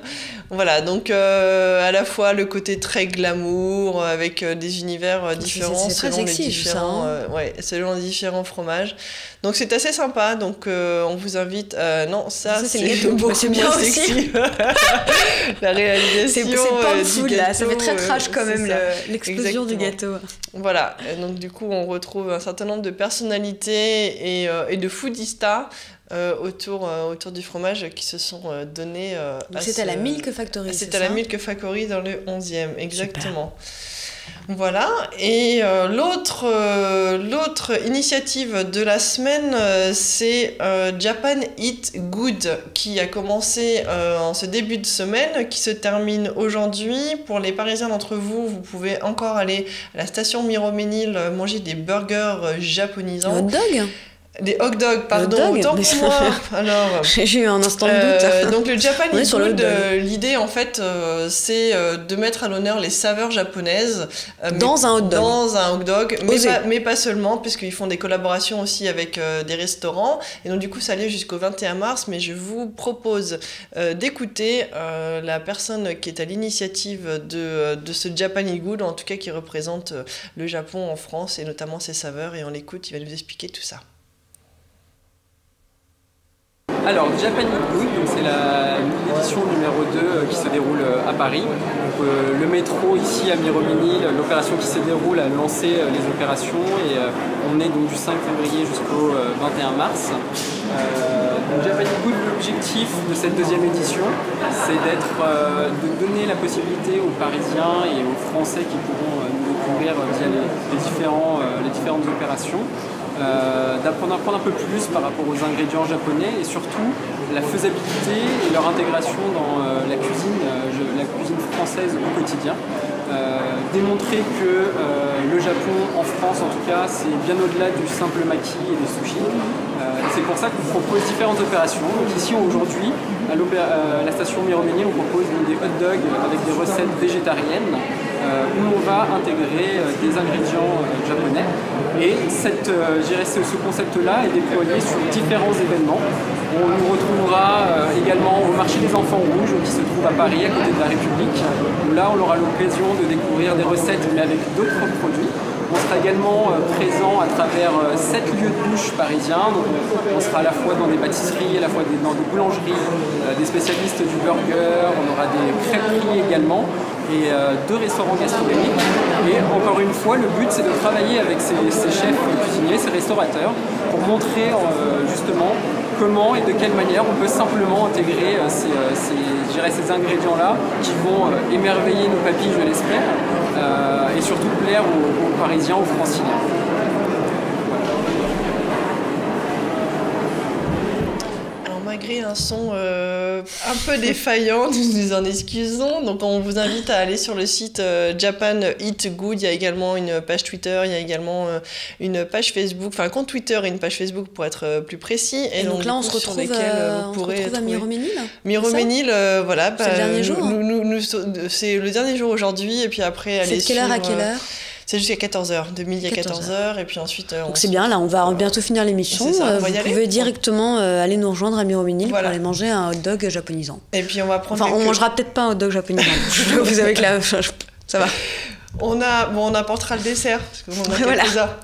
Voilà, donc euh, à la fois le côté très glamour avec euh, des univers euh, différents, c'est selon, sexy, les différents ça, hein. euh, ouais, selon les différents fromages, donc c'est assez sympa. Donc euh, on vous invite euh, non ça, ça c'est beaucoup bien sexy. La réalisation c'est pas du là, ça fait très trash quand même l'explosion du gâteau. Voilà, donc du coup on retrouve un certain nombre de personnalités et, euh, et de foodistas euh, autour, euh, autour du fromage qui se sont euh, donnés euh, c'est à la Milk Factory, c'est à la Milk Factory dans le onzième exactement. Super. Voilà, et euh, l'autre euh, l'autre initiative de la semaine, euh, c'est euh, Japan Eat Good, qui a commencé euh, en ce début de semaine, qui se termine aujourd'hui. Pour les Parisiens d'entre vous, vous pouvez encore aller à la station Miroménil manger des burgers japonisants. Hot dog ? Des hot dogs, pardon, dog, autant pour moi. Alors, j'ai eu un instant de doute. Euh, donc le Japan Eat Good, l'idée en fait, euh, c'est euh, de mettre à l'honneur les saveurs japonaises euh, dans mais, un hot dog. Dans un hot dog, mais pas, mais pas seulement, puisqu'ils font des collaborations aussi avec euh, des restaurants. Et donc du coup, ça allait jusqu'au vingt et un mars. Mais je vous propose euh, d'écouter euh, la personne qui est à l'initiative de, de ce Japan Eat Good, en tout cas qui représente euh, le Japon en France et notamment ses saveurs. Et on l'écoute, il va nous expliquer tout ça. Alors, Japan Eat Good, c'est la édition numéro deux qui se déroule à Paris. Donc, euh, le métro ici à Miromini, l'opération qui se déroule a lancé les opérations et euh, on est donc du cinq février jusqu'au euh, vingt et un mars. Euh, donc, Japan Eat Good, l'objectif de cette deuxième édition, c'est d'être, euh, de donner la possibilité aux Parisiens et aux Français qui pourront euh, nous découvrir euh, via les, les, différents, euh, les différentes opérations. Euh, d'apprendre un peu plus par rapport aux ingrédients japonais et surtout la faisabilité et leur intégration dans euh, la cuisine, euh, je, la cuisine française au quotidien. Euh, démontrer que euh, le Japon, en France en tout cas, c'est bien au-delà du simple maki et des sushis. Euh, c'est pour ça qu'on propose différentes opérations. Donc ici aujourd'hui, à, à la station Miromini, on propose des hot dogs avec des recettes végétariennes. Euh, où on va intégrer euh, des ingrédients euh, japonais. Et cette, euh, ce, ce concept-là est déployé sur différents événements. On nous retrouvera euh, également au marché des enfants rouges qui se trouve à Paris, à côté de la République, où là on aura l'occasion de découvrir des recettes mais avec d'autres produits. On sera également présent à travers sept lieux de bouche parisiens. Donc on sera à la fois dans des pâtisseries, à la fois dans des boulangeries, des spécialistes du burger, on aura des crêperies également et deux restaurants gastronomiques. Et encore une fois, le but c'est de travailler avec ces, ces chefs cuisiniers, ces restaurateurs, pour montrer justement comment et de quelle manière on peut simplement intégrer ces, ces, je dirais ces ingrédients-là qui vont émerveiller nos papilles, je l'espère. Euh, et surtout plaire aux, aux Parisiens, aux Franciliens. Voilà. Alors malgré un son euh, un peu défaillant, nous nous en excusons, donc on vous invite à aller sur le site euh, Japan Eat Good, il y a également une page Twitter, il y a également euh, une page Facebook, enfin un compte Twitter et une page Facebook pour être euh, plus précis. Et, et donc, donc là on se retrouve, euh, on se retrouve à Miroménil. Miroménil, euh, voilà. Bah, c'est le dernier jour. Nous, nous, nous, c'est le dernier jour aujourd'hui et puis après aller sur... C'est de quelle heure à quelle heure? C'est jusqu'à quatorze heures, de midi à quatorze heures et puis ensuite... Euh, donc c'est bien, là on va euh, bientôt finir l'émission, ça, euh, vous pouvez directement euh, aller nous rejoindre à Miromini voilà. pour aller manger un hot dog japonisant. Et puis on va prendre... Enfin quelques... on mangera peut-être pas un hot dog japonisant, vous avez que la... ça va. On, a, bon, on apportera le dessert, parce qu'on a voilà. quelques heures.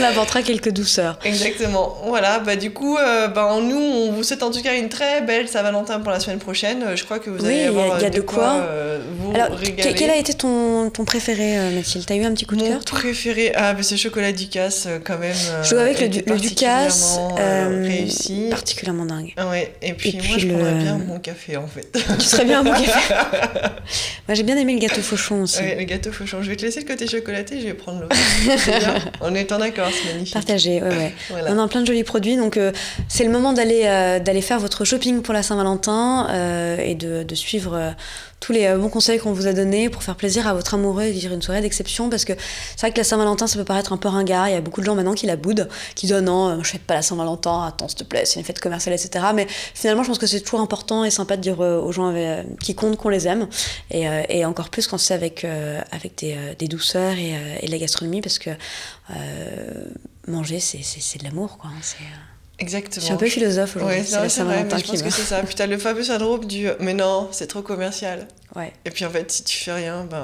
On apportera quelques douceurs. Exactement. Voilà, bah, du coup, euh, bah, nous, on vous souhaite en tout cas une très belle Saint-Valentin pour la semaine prochaine. Je crois que vous allez oui, avoir y a, y a de quoi, quoi euh, vous Alors, régaler. Quel a été ton, ton préféré, Mathilde? T'as eu un petit coup de cœur? Mon préféré, ah, bah, c'est chocolat Ducasse, quand même. Je joue avec le, le Ducasse, euh, réussi. Particulièrement dingue. Ah, ouais. Et puis, Et moi, puis je le... prendrais bien mon café, en fait. Tu serais bien mon café. Moi, j'ai bien aimé le gâteau Fauchon. Ouais, le gâteau Fauchon. Je vais te laisser le côté chocolaté, je vais prendre l'autre. On est en accord, c'est magnifique. Partagé, ouais, ouais. Voilà. On a plein de jolis produits, donc euh, c'est le moment d'aller euh, d'aller faire votre shopping pour la Saint-Valentin euh, et de, de suivre euh, tous les euh, bons conseils qu'on vous a donnés pour faire plaisir à votre amoureux et vivre une soirée d'exception, parce que c'est vrai que la Saint-Valentin, ça peut paraître un peu ringard. Il y a beaucoup de gens maintenant qui la boudent, qui disent non, je fête pas la Saint-Valentin, attends s'il te plaît, c'est une fête commerciale, et cetera. Mais finalement, je pense que c'est toujours important et sympa de dire euh, aux gens avec, euh, qui comptent qu'on les aime, et, euh, et encore plus quand c'est avec Euh, avec des, euh, des douceurs et, euh, et de la gastronomie, parce que euh, manger c'est de l'amour quoi. C'est exactement. Je suis un peu philosophe aujourd'hui. Ouais, c'est la Saint-Valentin qui me... Je pense que c'est ça. Puis t'as le fameux syndrome du mais non c'est trop commercial. Ouais. Et puis en fait si tu fais rien ben.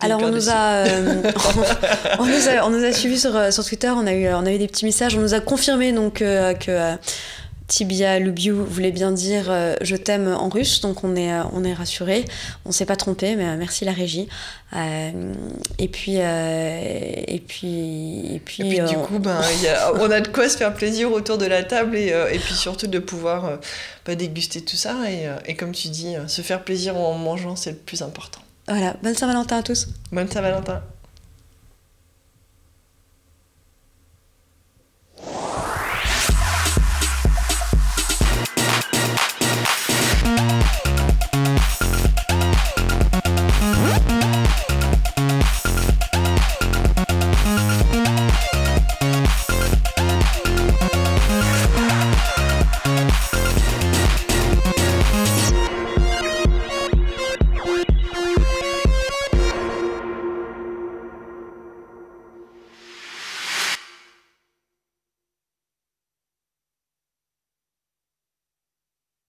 Alors on nous, a, euh, on, on nous a on nous a suivis sur sur Twitter, on a eu on a eu des petits messages, on nous a confirmé donc euh, que euh, Tibia Lubiou voulait bien dire euh, je t'aime en russe, donc on est, euh, on est rassurés, on s'est pas trompé, mais euh, merci la régie. Euh, et puis euh, et puis et puis, et puis euh, du coup ben, y a, on a de quoi se faire plaisir autour de la table et, euh, et puis surtout de pouvoir euh, bah, déguster tout ça et, euh, et comme tu dis euh, se faire plaisir en mangeant, c'est le plus important. Voilà, bonne Saint-Valentin à tous. Bonne Saint-Valentin.